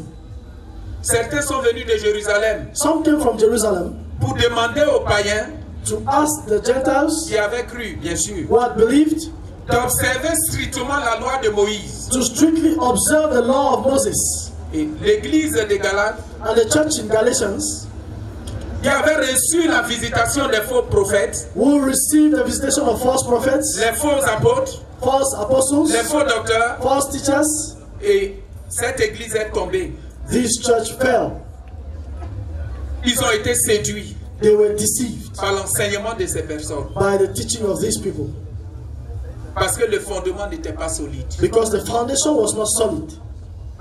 Certains sont venus de Jérusalem. Some came from Jerusalem. Pour demander aux païens, to ask the Gentiles, qui avaient cru, bien sûr, who had believed, d'observer strictement la loi de Moïse. To strictly observe the law of Moses. Et l'église de Galate, and the church in Galatians, qui avaient reçu la visitation des faux prophètes, who received the visitation of false prophets, les faux apôtres, false apostles, les faux docteurs, false teachers, et cette église est tombée. This church fell. Ils ont été séduits, they were deceived, par l'enseignement de ces personnes, by the teaching of these people, parce que le fondement n'était pas solide. Because the foundation was not solid.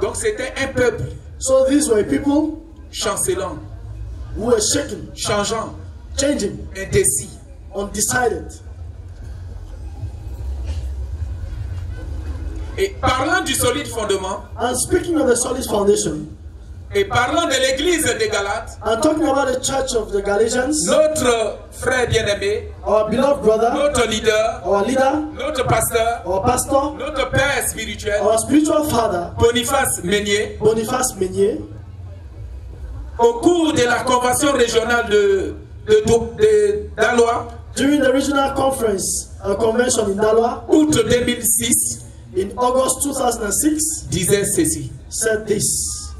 Donc c'était un peuple, so these were people, chancelant, who were shaken, changeant, changing, indécis, undecided. Et parlant du solide fondement, and speaking of the solid foundation, et parlant de l'église des Galates, and talking about the church of the Galatians, notre frère bien-aimé, our beloved brother, our leader, our pastor, notre père spirituel, our spiritual father, Boniface Meunier, au cours de la convention régionale de Dalois, during the regional conference, a convention in Dalois, août 2006. In August 2006, disait ceci. Said this.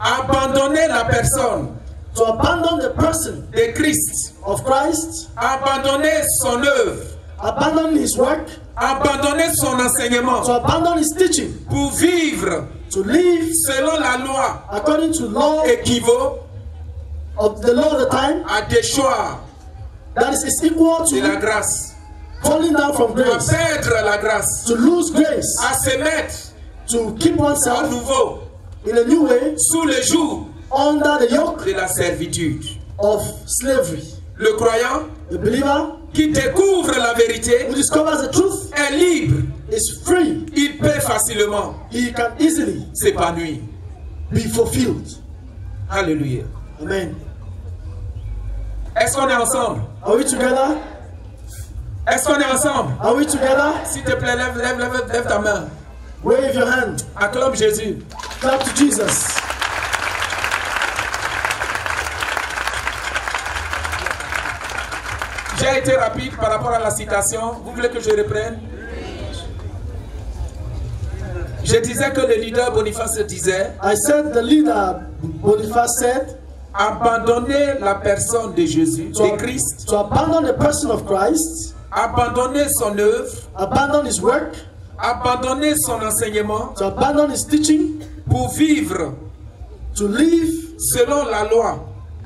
Abandonner la personne. To abandon the person. De Christ. Of Christ. Abandonner son œuvre. Abandon his work. Abandonner son enseignement. To abandon his teaching. Pour vivre. To live. Selon la loi. According to law. Équivaut. Of the law of the time. À déchoir. That is equal to. De la grâce. Falling down from grace, à perdre la grâce, to lose grace, à se mettre, to keep oneself, à nouveau, in a new way, sous le joug, under the yoke, de la servitude, of slavery. Le croyant, the believer, qui découvre la vérité, who discovers the truth, est libre, is free, il peut facilement, he can easily, s'épanouir, be fulfilled. Alléluia. Amen. Est-ce qu'on est ensemble? Are we together? Est-ce qu'on est ensemble? Are we together? S'il te plaît, lève ta main. Wave your hand. Acclame Jésus. Clap to Jesus. J'ai été rapide par rapport à la citation. Vous voulez que je reprenne? Je disais que le leader Boniface disait. I said the leader Boniface said. Abandonner la personne de Jésus, de Christ. To abandon the person of Christ. Abandonner son œuvre, abandon his work, abandonner son enseignement, to abandon his teaching, pour vivre, to live, selon la loi,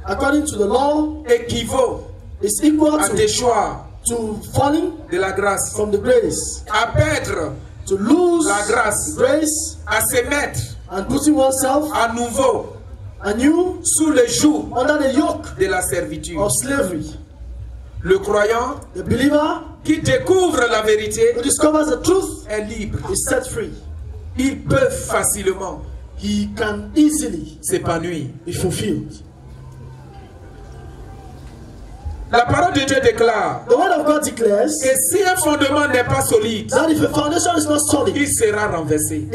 according to the law, équivaut, is equal to, à déchoir, to falling, de la grâce, from the grace, à perdre, to lose, la grâce, grace, à se mettre, and putting oneself, à nouveau, anew, sous le joug, under the yoke, de la servitude, of slavery. Le croyant, the believer, qui découvre la vérité, who discovers the truth, est libre, is set free. Il peut facilement, he can easily, s'épanouir, be fulfilled. La parole de Dieu déclare que si un fondement n'est pas solide, il sera renversé.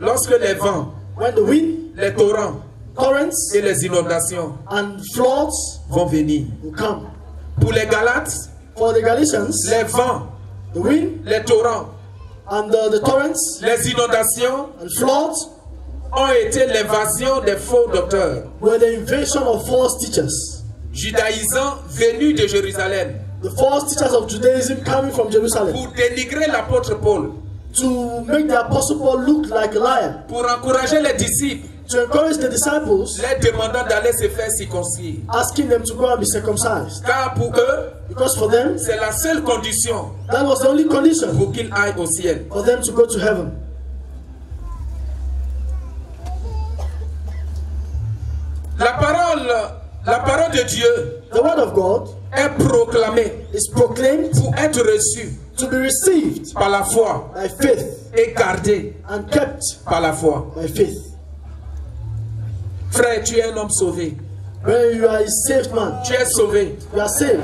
Lorsque les vents, les torrents et les inondations vont venir. Pour les Galates, les vents, les torrents, les inondations ont été l'invasion des faux docteurs, judaïsants venus de Jérusalem, the false teachers of Judaism coming from Jerusalem, pour dénigrer l'apôtre Paul, to make the apostle Paul look like a liar, pour encourager les disciples, to encourage the disciples, les demandant d'aller se faire circoncire, asking them to go and be circumcised, car pour eux, because for them, c'est la seule condition, that was the only condition, pour qu'ils aillent au ciel, for them to go to heaven. La parole de Dieu, the word of God, est proclamée, is proclaimed, pour être reçue, to be received, par la foi, by faith, et gardée, and kept, par la foi, by faith. Frère, tu es un homme sauvé. When you are a saved man, tu es sauvé. You are saved.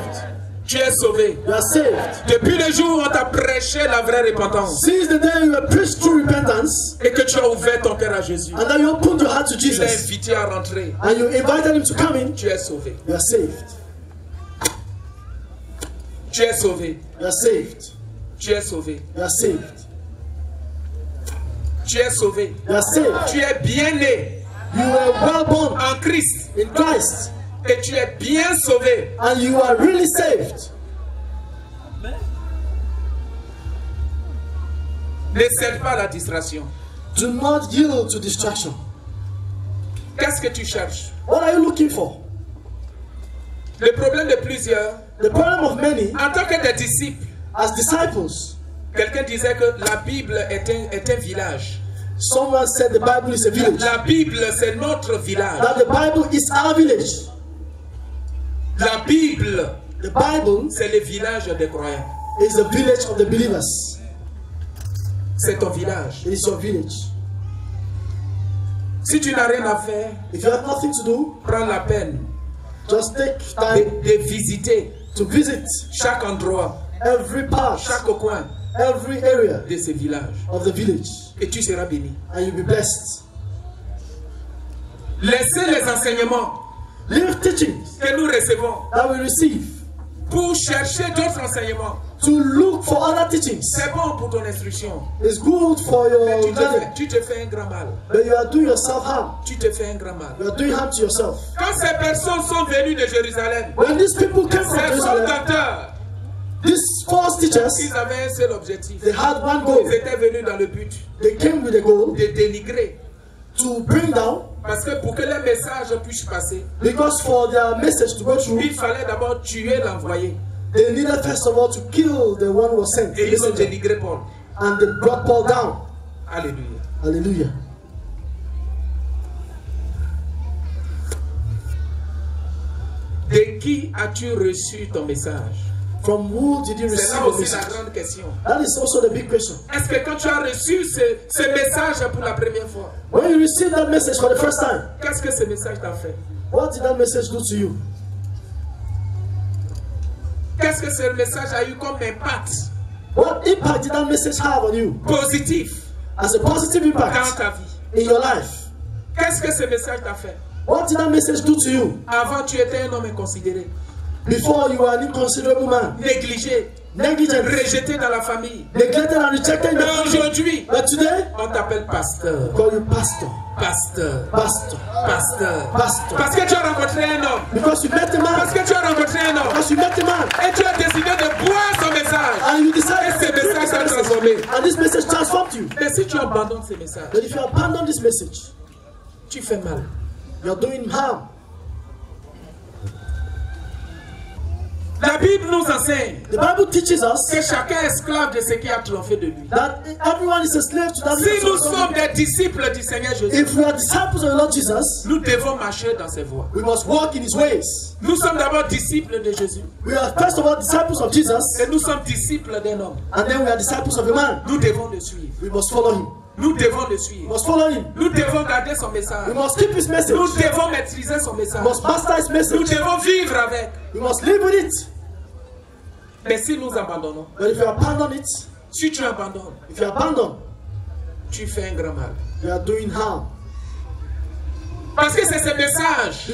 Tu es sauvé. You are saved. Depuis le jour où on t'a prêché la vraie repentance, since the day you have preached true repentance, et que tu as ouvert ton cœur à Jésus, and that you opened your heart to Jesus, tu l'as invité à rentrer, and you invited him to come in, tu es sauvé. You are saved. Tu es sauvé. You are saved. Tu es sauvé. You are saved. Tu es sauvé. You are saved. Tu es bien né. You were well born en Christ. In Christ. Et tu es bien sauvé. And you are really saved. Amen. Ne cède pas à la distraction. Do not yield to distraction. Qu'est-ce que tu cherches? What are you looking for? Le problème de plusieurs. The problem of many. En tant que des disciples. As disciples. Quelqu'un disait que la Bible est un village. Someone said the Bible is a village. La Bible, c'est notre village. That the Bible is our village. La Bible, the Bible, c'est le village des croyants. It's the village of the believers. C'est ton village. It's your village. Si tu n'as rien à faire, if you have nothing to do, prends la peine. Just take time de visiter, to visit chaque endroit, every part, chaque coin, every area de ce village, of the village, et tu seras béni. And you'll be blessed. Laissez les enseignements que nous recevons, that we receive, pour chercher d'autres enseignements. To look for other teachings. C'est bon pour ton instruction. It's good for your learning. Mais tu te fais un grand mal. But you are doing yourself harm. Tu te fais un grand mal. You are doing harm to yourself. Quand ces personnes sont venues de Jérusalem, when these people came from Jerusalem, these false teachers, ils avaient un seul objectif. They had one goal. Ils étaient venus dans le but. They came with a goal. De dénigrer. To bring down. Parce que pour que les messages puissent passer, because for their message to go through, il fallait d'abord tuer l'envoyé. They needed first of all to kill the one who was sent. Et ils ont dénigré Paul. And they brought Paul down. Alléluia. Alléluia. De qui as-tu reçu ton message? From who did you receive? C'est là aussi la grande question. That is also the big question. Est-ce que quand tu as reçu ce message pour la première fois, when you received that message for the first time, qu'est-ce que ce message t'a fait? What did that message do to you? Qu'est-ce que ce message a eu comme impact? What impact did that message have on you? Positif. As a positive impact. Dans ta vie. In your life. Qu'est-ce que ce message t'a fait? What did that message do to you? Avant, tu étais un homme inconsidéré. Before you were an inconsiderable man, négligé, rejeté dans la famille, neglected and rejected. Mais aujourd'hui, on t'appelle pasteur. Call you pastor. Pasteur, pasteur, pasteur, pasteur. Parce que tu as rencontré un homme. Because you met a man. Parce que tu as rencontré un homme. Because you met a man. Et tu as décidé de boire son message. And you decided. Et ce message t'a transformé. And this message transformed you. Mais si tu abandonnes ce message, but if you abandon this message, tu fais mal. You're doing harm. La Bible nous enseigne, the Bible teaches us, que chacun est esclave de ce qui a triomphé de lui. That everyone is a slave to that. Si nous sommes des disciples du Seigneur Jésus, if we are disciples of the Lord Jesus, nous devons marcher dans ses voies. We must walk in his ways. Nous sommes d'abord disciples de Jésus. We are first of all disciples of Jesus. Et nous sommes disciples d'un homme. And then we are disciples of a man. Nous devons le suivre. We must follow him. Nous devons le suivre. Nous devons garder son message. Nous devons maîtriser son message. Nous devons vivre avec. Mais si nous abandonnons, si tu abandonnes, tu fais un grand mal. Parce que c'est ce message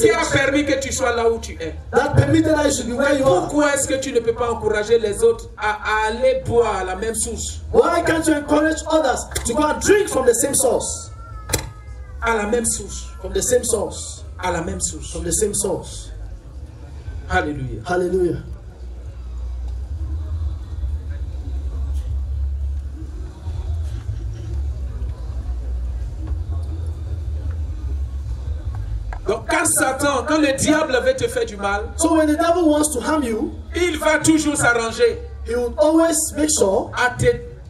qui a permis que tu sois là où tu es. Mais pourquoi est-ce que tu ne peux pas encourager les autres à aller boire à la même source? Why can't you encourage others to go and drink from the same source? À la même source. From the same source. À la même source. From the same source. Alléluia. Alléluia. Donc quand Satan, quand le diable veut te faire du mal, when the devil wants to harm you, il va toujours s'arranger. He will always make sure à te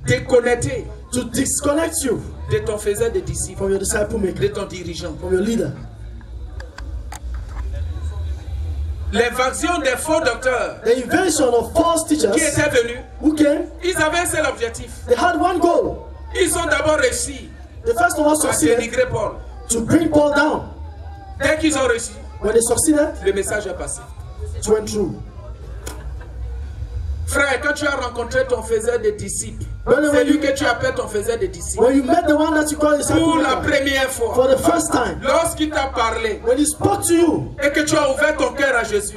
déconnecter, to disconnect you, de ton faiseur de disciple, from your disciple maker, de ton dirigeant, from your leader. L'invention des faux docteurs, the invention of false teachers, qui étaient venus, who came, ils avaient un seul objectif. They had one goal. Ils ont d'abord réussi à dénigrer Paul, to bring Paul down. Dès qu'ils ont réussi, le message est passé. Frère, quand tu as rencontré ton faiseur de disciples, c'est lui que tu appelles ton faiseur de disciples, pour la première fois, lorsqu'il t'a parlé, et que tu as ouvert ton cœur à Jésus,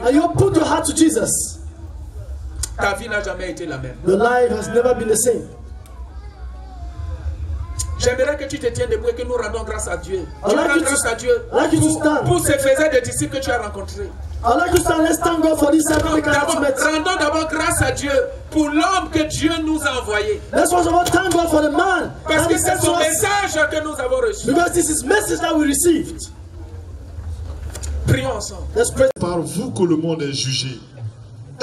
ta vie n'a jamais été la même. J'aimerais que tu te tiennes debout et que nous rendons grâce à Dieu. Tu rends grâce à Dieu pour ces faiseurs de disciples que tu as rencontrés. Rendons d'abord grâce à Dieu pour l'homme que Dieu nous a envoyé. Parce que c'est son message que nous avons reçu. Prions ensemble. Par vous que le monde est jugé,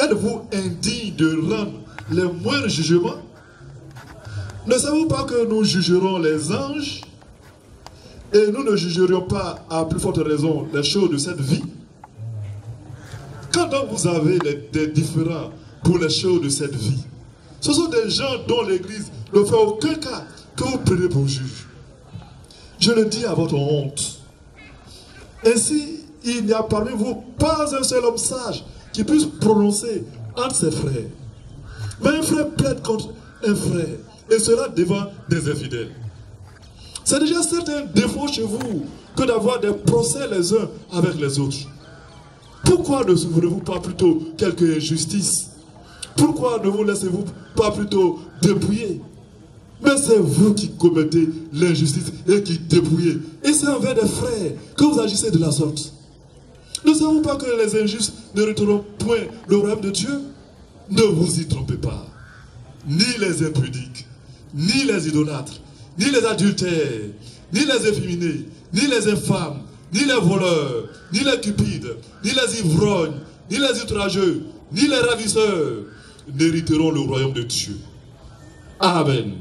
êtes-vous indigne de rendre les moindres jugements? Ne savons pas que nous jugerons les anges et nous ne jugerions pas à plus forte raison les choses de cette vie? Quand donc vous avez des différends pour les choses de cette vie, ce sont des gens dont l'Église ne fait aucun cas que vous prenez pour juge. Je le dis à votre honte. Ainsi, il n'y a parmi vous pas un seul homme sage qui puisse prononcer entre ses frères. Mais un frère plaide contre un frère, et cela devant des infidèles. C'est déjà certain défaut chez vous que d'avoir des procès les uns avec les autres. Pourquoi ne souffrez-vous pas plutôt quelque injustice? Pourquoi ne vous laissez-vous pas plutôt dépouiller? Mais c'est vous qui commettez l'injustice et qui dépouillez. Et c'est envers des frères que vous agissez de la sorte. Ne savez-vous pas que les injustes ne retourneront point le royaume de Dieu? Ne vous y trompez pas. Ni les impudiques, ni les idolâtres, ni les adultères, ni les efféminés, ni les infâmes, ni les voleurs, ni les cupides, ni les ivrognes, ni les outrageux, ni les ravisseurs n'hériteront le royaume de Dieu. Amen.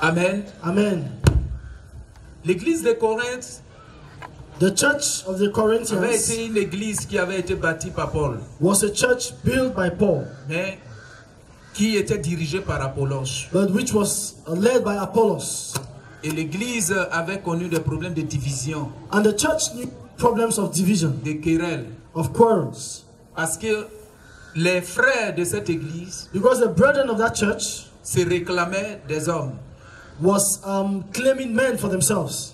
Amen. Amen. L'église de Corinthe, the church of the Corinthians, avait été une église qui avait été bâtie par Paul. Was a church built by Paul. Mais qui était dirigé par Apollos. But which was led by Apollos. Et l'église avait connu des problèmes de division. And the church knew problems of division. Des querelles. Of quarrels. Parce que les frères de cette église, because the brethren of that church, se réclamaient des hommes. Was claiming men for themselves.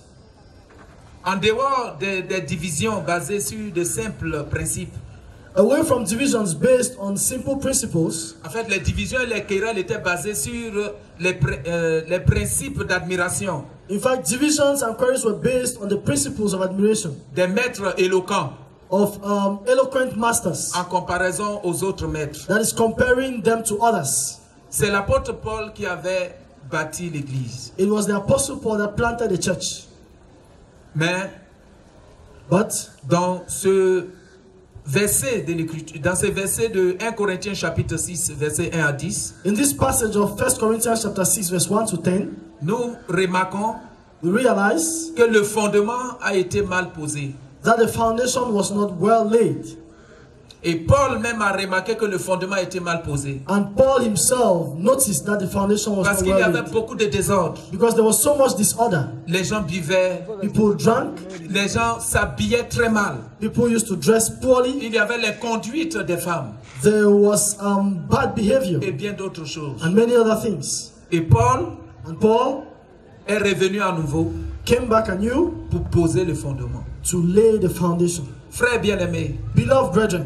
En dehors des divisions basées sur de simples principes. Away from divisions based on simple principles. En fait, les divisions et les querelles étaient basées sur les principes d'admiration. In fact, divisions and querelles were based on the principles of admiration. Des maîtres éloquents. Of eloquent masters. En comparaison aux autres maîtres. That is comparing them to others. C'est l'apôtre Paul qui avait bâti l'église. It was the apostle Paul that planted the church. Mais, dans ce verset de l'écriture, dans ce verset de 1 Corinthiens chapitre 6 verset 1 à 10. In this passage of 1 Corinthians chapter 6 verse 1 to 10, nous remarquons que le fondement a été mal posé. That the foundation was not well laid. Et Paul même a remarqué que le fondement était mal posé. And Paul himself noticed that the foundation was parce qu'il y avait beaucoup de désordre. Because there was so much disorder. Les gens buvaient. People drank. Les gens s'habillaient très mal. People used to dress poorly. Il y avait les conduites des femmes. There was bad behavior. Et bien d'autres choses. And many other things. Et Paul est revenu à nouveau. Came back anew pour poser le fondement. To lay the foundation. Frères bien-aimés. Beloved brethren.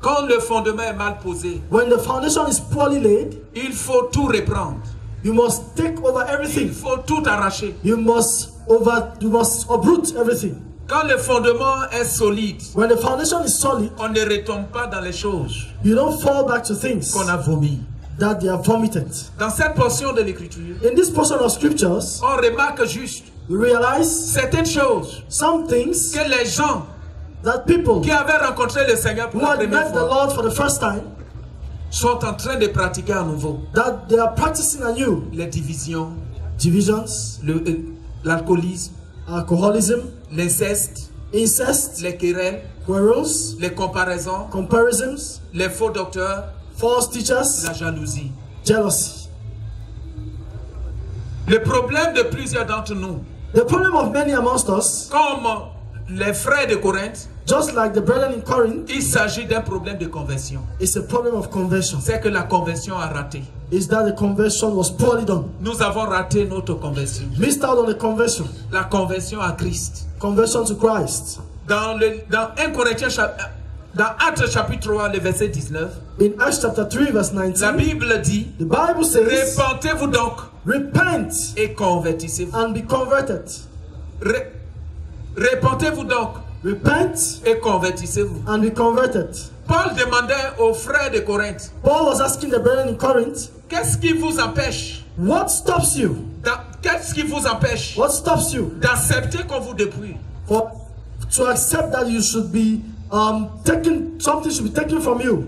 Quand le fondement est mal posé, when the foundation is poorly laid, il faut tout reprendre. You must take over everything. Il faut tout arracher. You must uproot everything. Quand le fondement est solide, when the foundation is solid, on ne retombe pas dans les choses. You don't fall back to things qu'on a vomi. That they have vomited. Dans cette portion de l'écriture, in this portion of scriptures, on remarque juste, we realize certaines choses, some things que les gens that people qui avaient rencontré le Seigneur pour la première fois, the Lord for the first time, sont en train de pratiquer à nouveau. That they are practicing anew. Les divisions, l'alcoolisme, l'inceste, les querelles, quarrels, les comparaisons, les faux docteurs, false teachers, la jalousie, jealousy. Le problème de plusieurs d'entre nous, the problem of many amongst us, comme les frères de Corinthe, just like the brethren in Corinth, il s'agit d'un problème de conversion. It's a problem of conversion. C'est que la conversion a raté. Is that the conversion was poorly done. Nous avons raté notre conversion. Missed out on the conversion. La conversion à Christ. Conversion to Christ. Dans Actes chapitre 3, le verset 19, in Acts chapter 3, verse 19, la Bible dit, the Bible says, repentez-vous donc, repent, et convertissez-vous, and be converted. Repentez-vous donc, repent, et convertissez-vous, and be converted. Paul demandait aux frères de Corinthe, Paul was asking the brethren in Corinth, qu'est-ce qui vous empêche? What stops you? Qu'est-ce qui vous empêche? What stops you? D'accepter qu'on vous dépouille. To accept that you should be taken, something should be taken from you.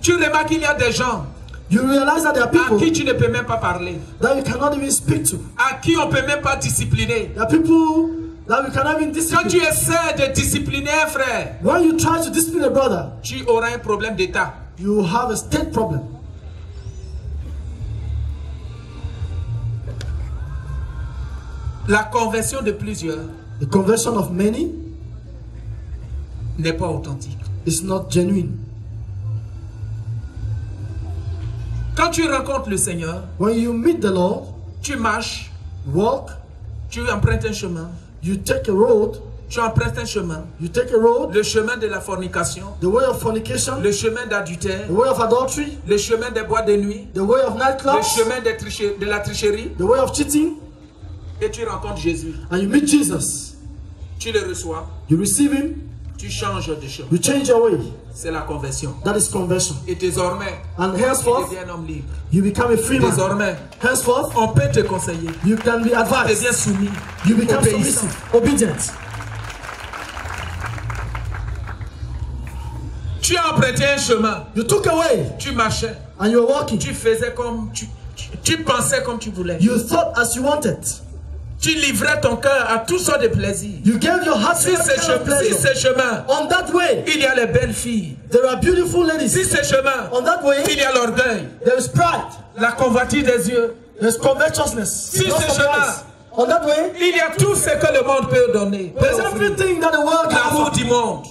Tu remarques qu'il y a des gens, you realize that there are people, à qui tu ne peux même pas parler, that you cannot even speak to, à qui on ne peut même pas discipliner. There are people that we cannot even discipline. Quand tu essaies de discipliner un frère, when you try to discipline a brother, tu auras un problème d'état. You have a state problem. La conversion de plusieurs, the conversion of many, n'est pas authentique. It's not genuine. Quand tu rencontres le Seigneur, when you meet the Lord, tu marches, walk, tu empruntes un chemin, you take a road, tu empruntes un chemin, you take a road, le chemin de la fornication, the way of fornication, le chemin d'adultère, the way of adultery, le chemin des boîtes de nuit, the way of nightclubs, le chemin de la tricherie, the way of cheating, et tu rencontres Jésus, and you meet Jesus, tu le reçois, you receive him, tu changes de chemin. You change your way. C'est la conversion. That is conversion. Et désormais, and henceforth, tu deviens un homme libre. You become a free man. Désormais, henceforth, on peut te conseiller. You can be advised. Tu deviens soumis. You become submissive, obedient. Tu as emprunté un chemin. You took a way. Tu marchais. And you were walking. Tu faisais comme tu pensais comme tu voulais. You thought as you wanted. Tu livrais ton cœur à toutes sortes de plaisirs. You gave your heart to ce chemin. On that way, il y a les belles filles. There are beautiful ladies. Si ce chemin, on that way, il y a l'orgueil. There is pride. La convoitise des yeux. There is covetousness. Si ce chemin, on that way, il y a tout ce que le monde peut donner. There's everything that the world can offer. L'amour du monde.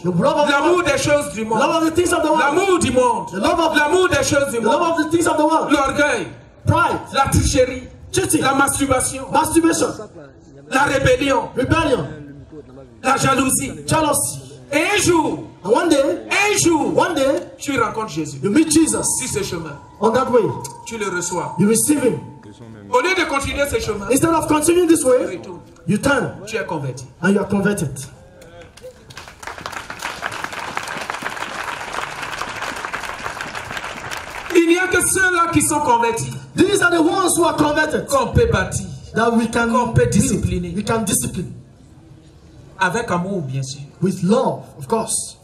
L'amour des choses du monde. Love of the things of the world. L'amour du monde. L'amour des choses du monde. Love of the things of the world. L'orgueil. Pride. La tricherie. La masturbation, la rébellion, la jalousie, et un jour, tu rencontres Jésus. You meet Jesus. Si ce chemin, on that way, tu le reçois. You receive him. Au lieu de continuer ce chemin, instead of continuing this way, you turn. Tu es converti. And you are converted. Il n'y a que ceux-là qui sont convertis. These are the ones who are converted. Qu'on peut bâtir. That we can. Qu'on peut discipliner. We can discipline. Avec amour, bien sûr. With love, of course.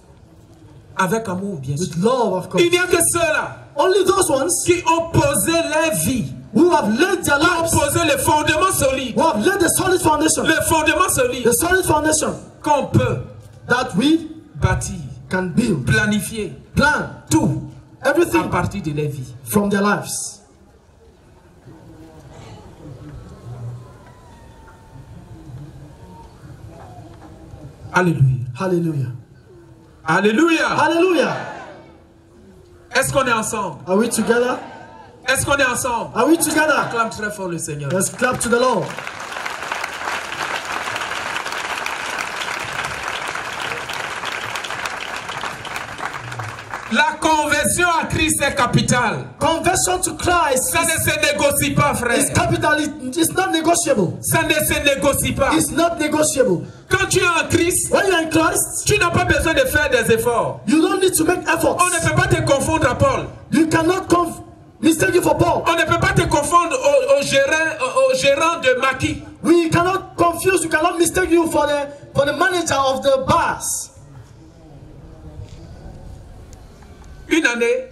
Avec amour, bien sûr. With love, of course. Il n'y a que ceux-là. Only those ones. Qui ont posé leur vie. Who have laid their lives. Qui ont posé le fondement solide. Who have laid the solid foundation. Le fondement solide. The solid foundation. Qu'on peut. That we. Bâtir. can build, planifier, plan, do everything à partir de leur vie, from their lives. Alléluia. Alléluia. Alléluia. Alléluia. Est-ce qu'on est ensemble? Are we together? Est-ce qu'on est ensemble? Are we together? Acclame très fort le Seigneur. Let's clap to the Lord. La conversion à Christ est capitale. Conversion to Christ. Ça ne se négocie pas, frère. It's capital. It's not negotiable. Ça ne se négocie pas. It's not negotiable. Quand tu es en Christ, when you are in Christ, tu n'as pas besoin de faire des efforts. You don't need to make efforts. On ne peut pas te confondre à Paul. You cannot mistake you for Paul. On ne peut pas te confondre au gérant de Maquis. We cannot confuse. You cannot mistake you for the manager of the bars. Une année,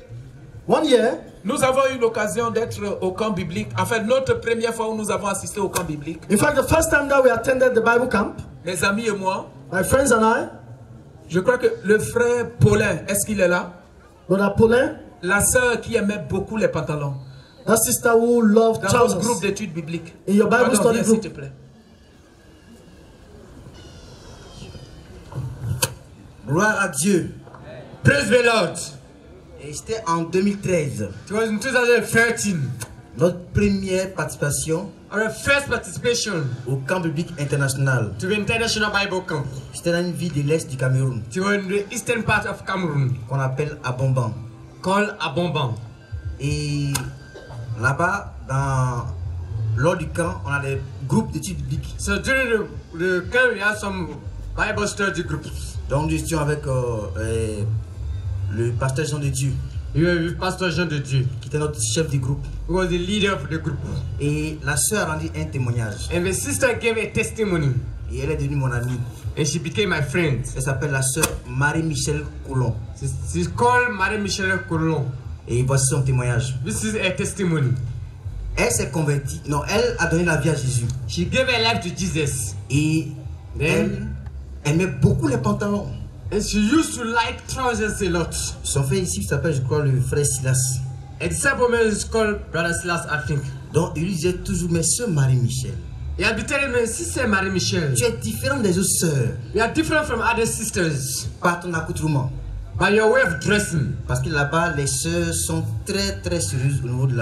one year, nous avons eu l'occasion d'être au camp biblique. En fait, notre première fois où nous avons assisté au camp biblique. In fact, the first time that we attended the Bible camp, mes amis et moi, my friends and I, je crois que le frère Paulin, est-ce qu'il est là? Brother Paulin, la sœur qui aimait beaucoup les pantalons. That sister who loved trousers. Dans votre groupe d'études bibliques. In your Bible study group, s'il te plaît. Gloire à Dieu. Praise the Lord. Et c'était en 2013. It was in 2013. Notre première participation. Our first participation. Au camp biblique international. To the International Bible Camp. C'était dans une ville de l'est du Cameroun. To the eastern part of Cameroon. Qu'on appelle Abomban. Call Abomban. Et là-bas, lors du camp, on a des groupes d'études bibliques. So during the camp, we have some Bible study groups. Donc nous étions avec le pasteur Jean de Dieu. Le pasteur Jean de Dieu, qui était notre chef du groupe. Who was the leader of the group. Et la sœur a rendu un témoignage. And the sister gave a testimony. Et elle est devenue mon amie. And she became my friend. Elle s'appelle la sœur Marie-Michelle Coulon. She's called Marie-Michelle Coulon. Et voici son témoignage. This is a testimony. Elle s'est convertie. Non, elle a donné la vie à Jésus. She gave her life to Jesus. Et elle aimait beaucoup les pantalons. And she used to like trousers a lot. Son frère ici s'appelle, je crois, le frère Silas. A disciple is called Brother Silas, I think. Donc il disait toujours, mais sœur Marie-Michel. Il a dit, mais si c'est Marie-Michel. Tu es différent des autres sœurs. You are different from other sisters. Par ton accoutrement. By your way of dressing. Parce que là-bas, les sœurs sont très très sérieuses au niveau de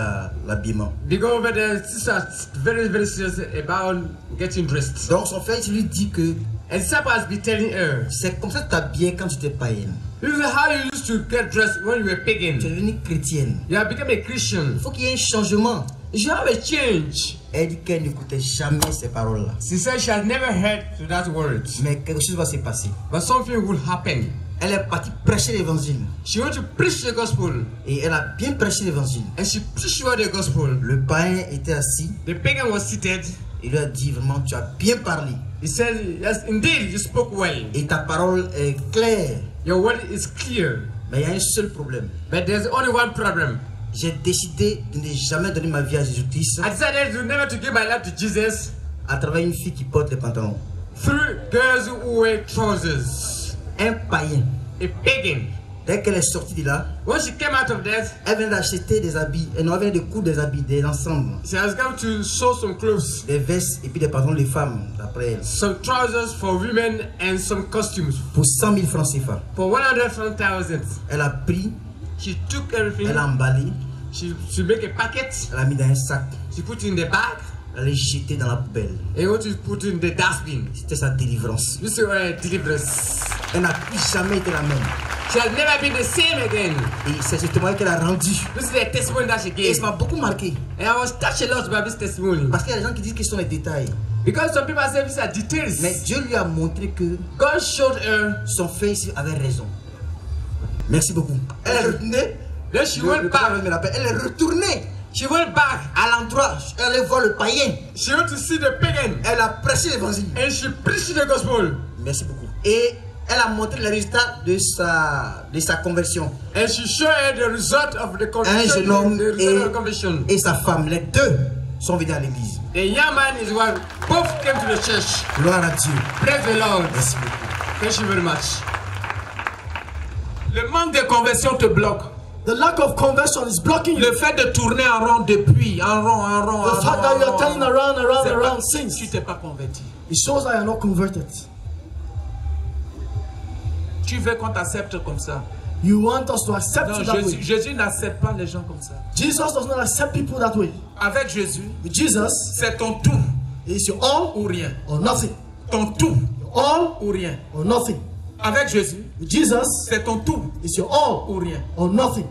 l'habillement. Because over there, sisters are very very serious about getting dressed. Donc son frère il lui dit que. And disciple has been telling her. C'est comme ça que tu t'habillais quand tu étais païenne. This is how you used to get dressed when you were pagan. Tu es devenue chrétienne. You have become a Christian. Il faut qu'il y ait un changement. You have a change. Elle dit qu'elle n'écoutait jamais ces paroles-là. She said she had never heard that word. Mais quelque chose va se passer. But something will happen. Elle est partie prêcher l'évangile. She went to preach the gospel. Et elle a bien prêché l'évangile. And she preached the gospel. Le païen était assis. The pagan was seated. Il lui a dit vraiment, tu as bien parlé. He said, yes, indeed, you spoke well. Et ta parole est claire. Your word is clear. Mais il y a un seul problème. But there's only one problem. J'ai décidé de ne jamais donner ma vie à Jésus-Christ. I decided to never to give my life to Jesus. À travers une fille qui porte les pantalons. Through girls who wear trousers. Un païen. A pagan. Dès qu'elle est sortie de là, when she came out of death, elle vient d'acheter des habits, elle vient de coudre des habits, des ensembles. She has come to sew some clothes. Des vestes et puis des pantalons de femmes, d'après elle. Some trousers for women and some costumes. Pour 100 000 francs CFA. For 100,000. Elle a pris, she took everything. Elle a emballé, she make a packet. Elle a mis dans un sac. She put in the bag. Elle l'a jeté dans la poubelle. And what she put in the dustbin. C'était sa délivrance. This is her deliverance. Elle n'a plus jamais été la même. She has never been the same again. Et c'est ce témoignage qu'elle a rendu. This is the testimony that she gave. Et ça m'a beaucoup marqué. And I was touched a lot by this testimony. Parce qu'il y a des gens qui disent que ce sont les détails. Because some people say these are details. Mais Dieu lui a montré que God showed her. Son fils avait raison. Merci beaucoup. Elle est retournée. Then she went back. Elle est retournée. She went back. À l'endroit, elle allait voir le païen. She went to see the pagan. Elle a prêché l'évangile. And she preached the gospel. Merci beaucoup. Et elle a montré le résultat de sa conversion. And she showed the result of the conversion. Un jeune homme et sa femme, les deux, sont venus à l'église. The young man is one. Both came to the church. Gloire à Dieu. Praise the Lord. Merci beaucoup. Thank you very much. Le manque de conversion te bloque. The lack of conversion is blocking you. Le fait de tourner en rond depuis, en rond. The fact that you are turning around since tu t'es pas converti. It shows that you are not converted. Tu veux qu'on t'accepte comme ça. You want us to accept you that way. Jésus n'accepte pas les gens comme ça. Jesus does not accept people that way. Avec Jésus, c'est ton tout. It's your all ou rien. Or nothing. Ton tout. Your all ou rien. Or nothing. Avec Jésus, c'est ton tout. It's your all ou rien. Or nothing.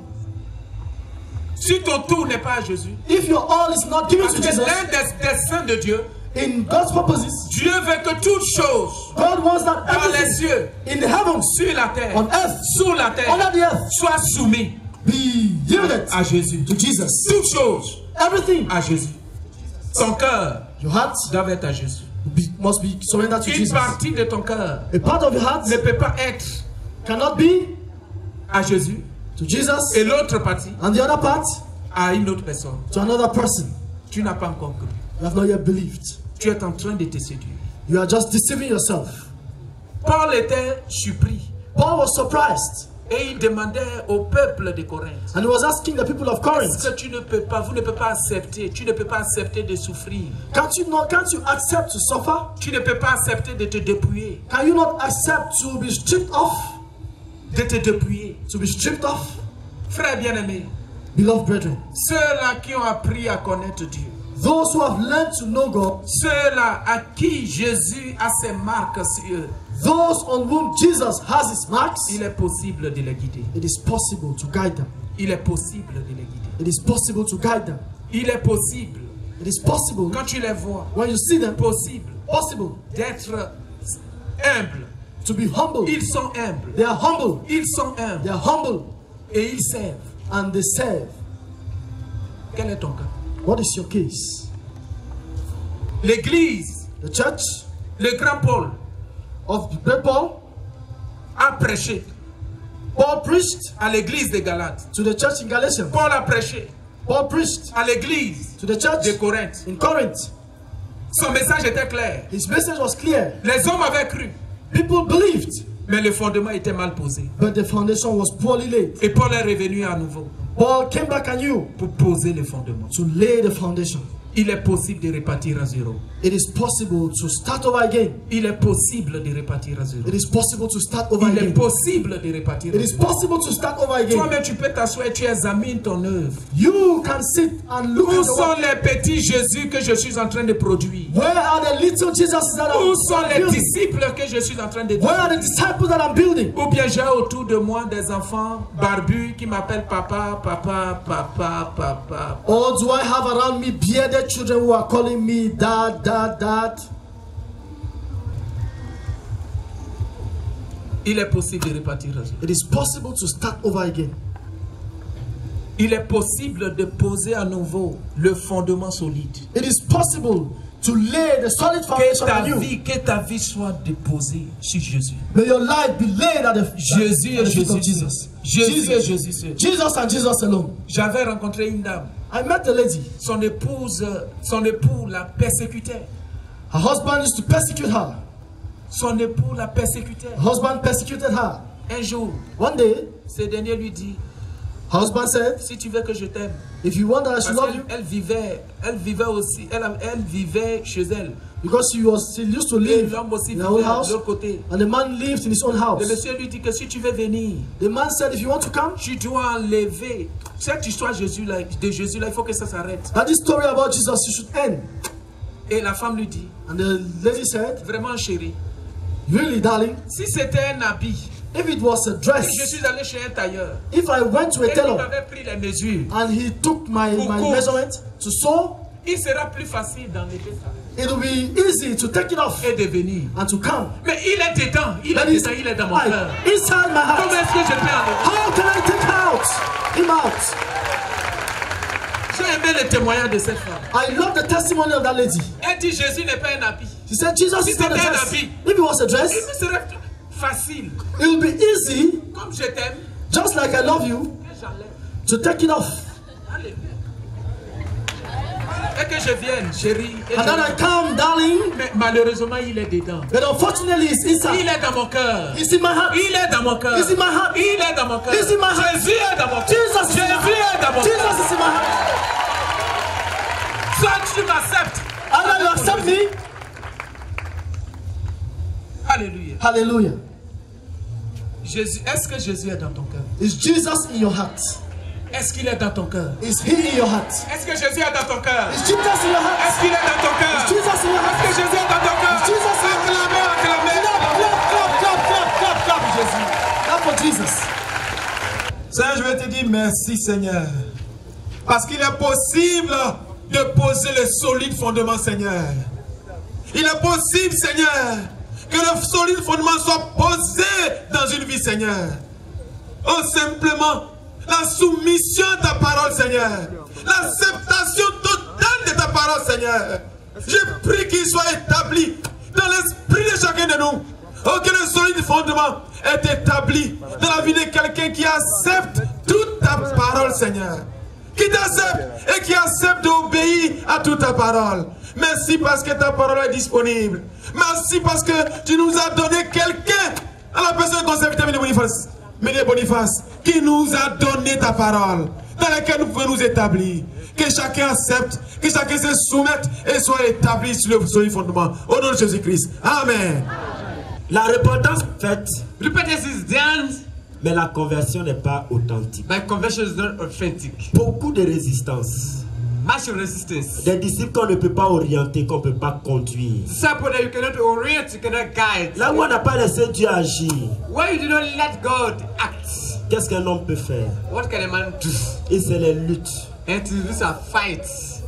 Si ton tout n'est pas à Jésus, if your all is not given to Jesus, l'un des desseins de Dieu, in God's purposes, Dieu veut que toute chose, God wants that dans les cieux, in the heavens, sur la terre, on earth, sous la terre, under the earth, soit soumise, be yielded à Jésus, to Jesus. Toute chose, everything, à Jésus. Ton cœur, your heart, doit être à Jésus. Must be surrendered to Jesus. Une partie de ton cœur, a part of your heart, ne peut pas être, cannot be, à Jésus. To Jesus. Et l'autre partie, and the other part, à une autre personne. To another person. Tu n'as pas encore cru. You have not yet believed. Tu es en train de te séduire. You are just deceiving yourself. Paul était surpris. Paul was surprised. Et il demandait au peuple de Corinthe. And he was asking the people of Corinth. Est-ce que tu ne peux pas, vous ne pouvez pas accepter, tu ne peux pas accepter de souffrir. Can't you accept to suffer? Tu ne peux pas accepter de te dépouiller. Can you not accept to be stripped off? De te dépouiller. To be stripped off. Frères bien-aimés. Beloved brethren. Ceux-là qui ont appris à connaître Dieu. Those who have learned to know God. Ceux-là à qui Jésus a ses marques sur eux. Those on whom Jesus has his marks. Il est possible de les guider. It is possible to guide them. Il est possible de les guider. It is possible to guide them. Il est possible. It is possible. Quand tu les vois. When you see them. Possible. Possible. D'être humble. To be humble. Ils sont humbles. They are humble. Ils sont humbles. They are humble. Et ils servent. And they serve. Quel est ton cas? What is your case? L'église. The church. Le grand Paul. Of the Paul a prêché. Paul preached à l'église de Galate. To the church in Galatia. Paul a prêché. Paul preached à l'église. To the church de Corinthe. In Corinth. Son message était clair. His message was clear. Les hommes avaient cru. People believed. Mais le fondement était mal posé. But the foundation was poorly laid. Et Paul est revenu à nouveau. Paul came back on you. Pour poser le fondement. To lay the foundation. Il est possible de repartir à zéro. It is possible to start over again. Il est possible de repartir à zéro. It is possible to start over again. Il est possible de repartir à zéro. It is possible to start over again. Toi-même, tu peux t'asseoir et tu examines ton œuvre. You can sit and look. Où sont les petits Jésus que je suis en train de produire? Where are the little Jesus that I'm building? Où sont les disciples que je suis en train de produire? Where are the disciples that I'm building? Ou bien j'ai autour de moi des enfants barbus qui m'appellent papa, papa, papa, papa. Or do I have around me bearded children who are calling me dad, dad, dad? Il est possible de repartir. It is possible to start over again. Il est possible de poser à nouveau le fondement solide. It is possible to lay the solid foundation on you. Que ta vie soit déposée sur Jésus. May your life be laid at the Jésus et Jésus. Jésus et Jésus. Jesus and Jesus alone. J'avais rencontré une dame. I met a lady. Son époux la persécutait. Her husband used to persecute her. Son époux la persécutait. Her husband persecuted her. Un jour, one day, ce dernier lui dit, her husband said, si tu veux que je t'aime, if you want that I should love you. Elle vivait aussi, elle vivait chez elle. Because she used to live in her own house, and the man lived in his own house. Le monsieur lui dit que si tu veux venir, the man said, if you want to come, tu dois enlever cette histoire de Jésus là, il faut que ça s'arrête. That this story about Jesus, you should end. Et la femme lui dit, and the lady said, vraiment chérie, really darling, si c'était un habit. If it was a dress, je suis allé chez un tailleur, if I went to a tailor, and he took my measurement to sew, il sera plus facile d'enlever ça. It will be easy to take it off. Et de venir. And to come. Mais il est dedans, il est dans mon cœur. Inside my heart. Comment est-ce que je peux enlever? How can I take him out? J'ai aimé le témoignage de cette femme. I love the testimony of that lady. Elle dit Jésus n'est pas un habit. She said Jesus is not a dress. If it was a dress, il serait facile. It will be easy. Comme je t'aime. Just like I love you. To take it off. Allez. Et que je vienne, chérie. And then I come, darling. Mais malheureusement, il est dedans. But unfortunately, it's inside. Il est dans mon cœur. It's in my heart. Il est dans mon cœur. It's in my heart. Il est dans mon cœur. It's in my heart. Jésus est dans mon cœur. Jesus is in my heart. Jesus is in my heart. Soit tu m'acceptes. Alors, you accept me. Alléluia. Alléluia. Jésus, est-ce que Jésus est dans ton cœur? Is Jesus in your heart? Est-ce qu'il est dans ton cœur? Is he in your heart? Est-ce que Jésus est dans ton cœur? Is Jesus in your heart? Est-ce qu'il est dans ton cœur? Is Jesus in your heart? Est-ce que Jésus est dans ton cœur? Is Jesus in your heart? Acclamez, acclamez. Clap, Jésus. Clap for Jesus. Seigneur, je veux te dire merci, Seigneur. Parce qu'il est possible de poser le solide fondement, Seigneur. Il est possible, Seigneur, que le solide fondement soit posé dans une vie, Seigneur. Oh, simplement, la soumission à ta parole, Seigneur. L'acceptation totale de ta parole, Seigneur. Je prie qu'il soit établi dans l'esprit de chacun de nous. Oh, que le solide fondement est établi dans la vie de quelqu'un qui accepte toute ta parole, Seigneur. Qui t'accepte et qui accepte d'obéir à toute ta parole. Merci parce que ta parole est disponible. Merci parce que tu nous as donné quelqu'un, à la personne de ton serviteur Boniface, qui nous a donné ta parole, dans laquelle nous pouvons nous établir. Que chacun accepte, que chacun se soumette et soit établi sur le fondement. Au nom de Jésus-Christ. Amen. La repentance faite, mais la conversion n'est pas authentique. La conversion is not authentic. Beaucoup de résistance. Des disciples qu'on ne peut pas orienter, qu'on ne peut pas conduire. Là où on n'a pas laissé Dieu agir, qu'est-ce qu'un homme peut faire? Et c'est les luttes.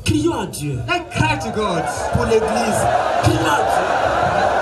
Crions à Dieu. Pour l'église. Crions à Dieu.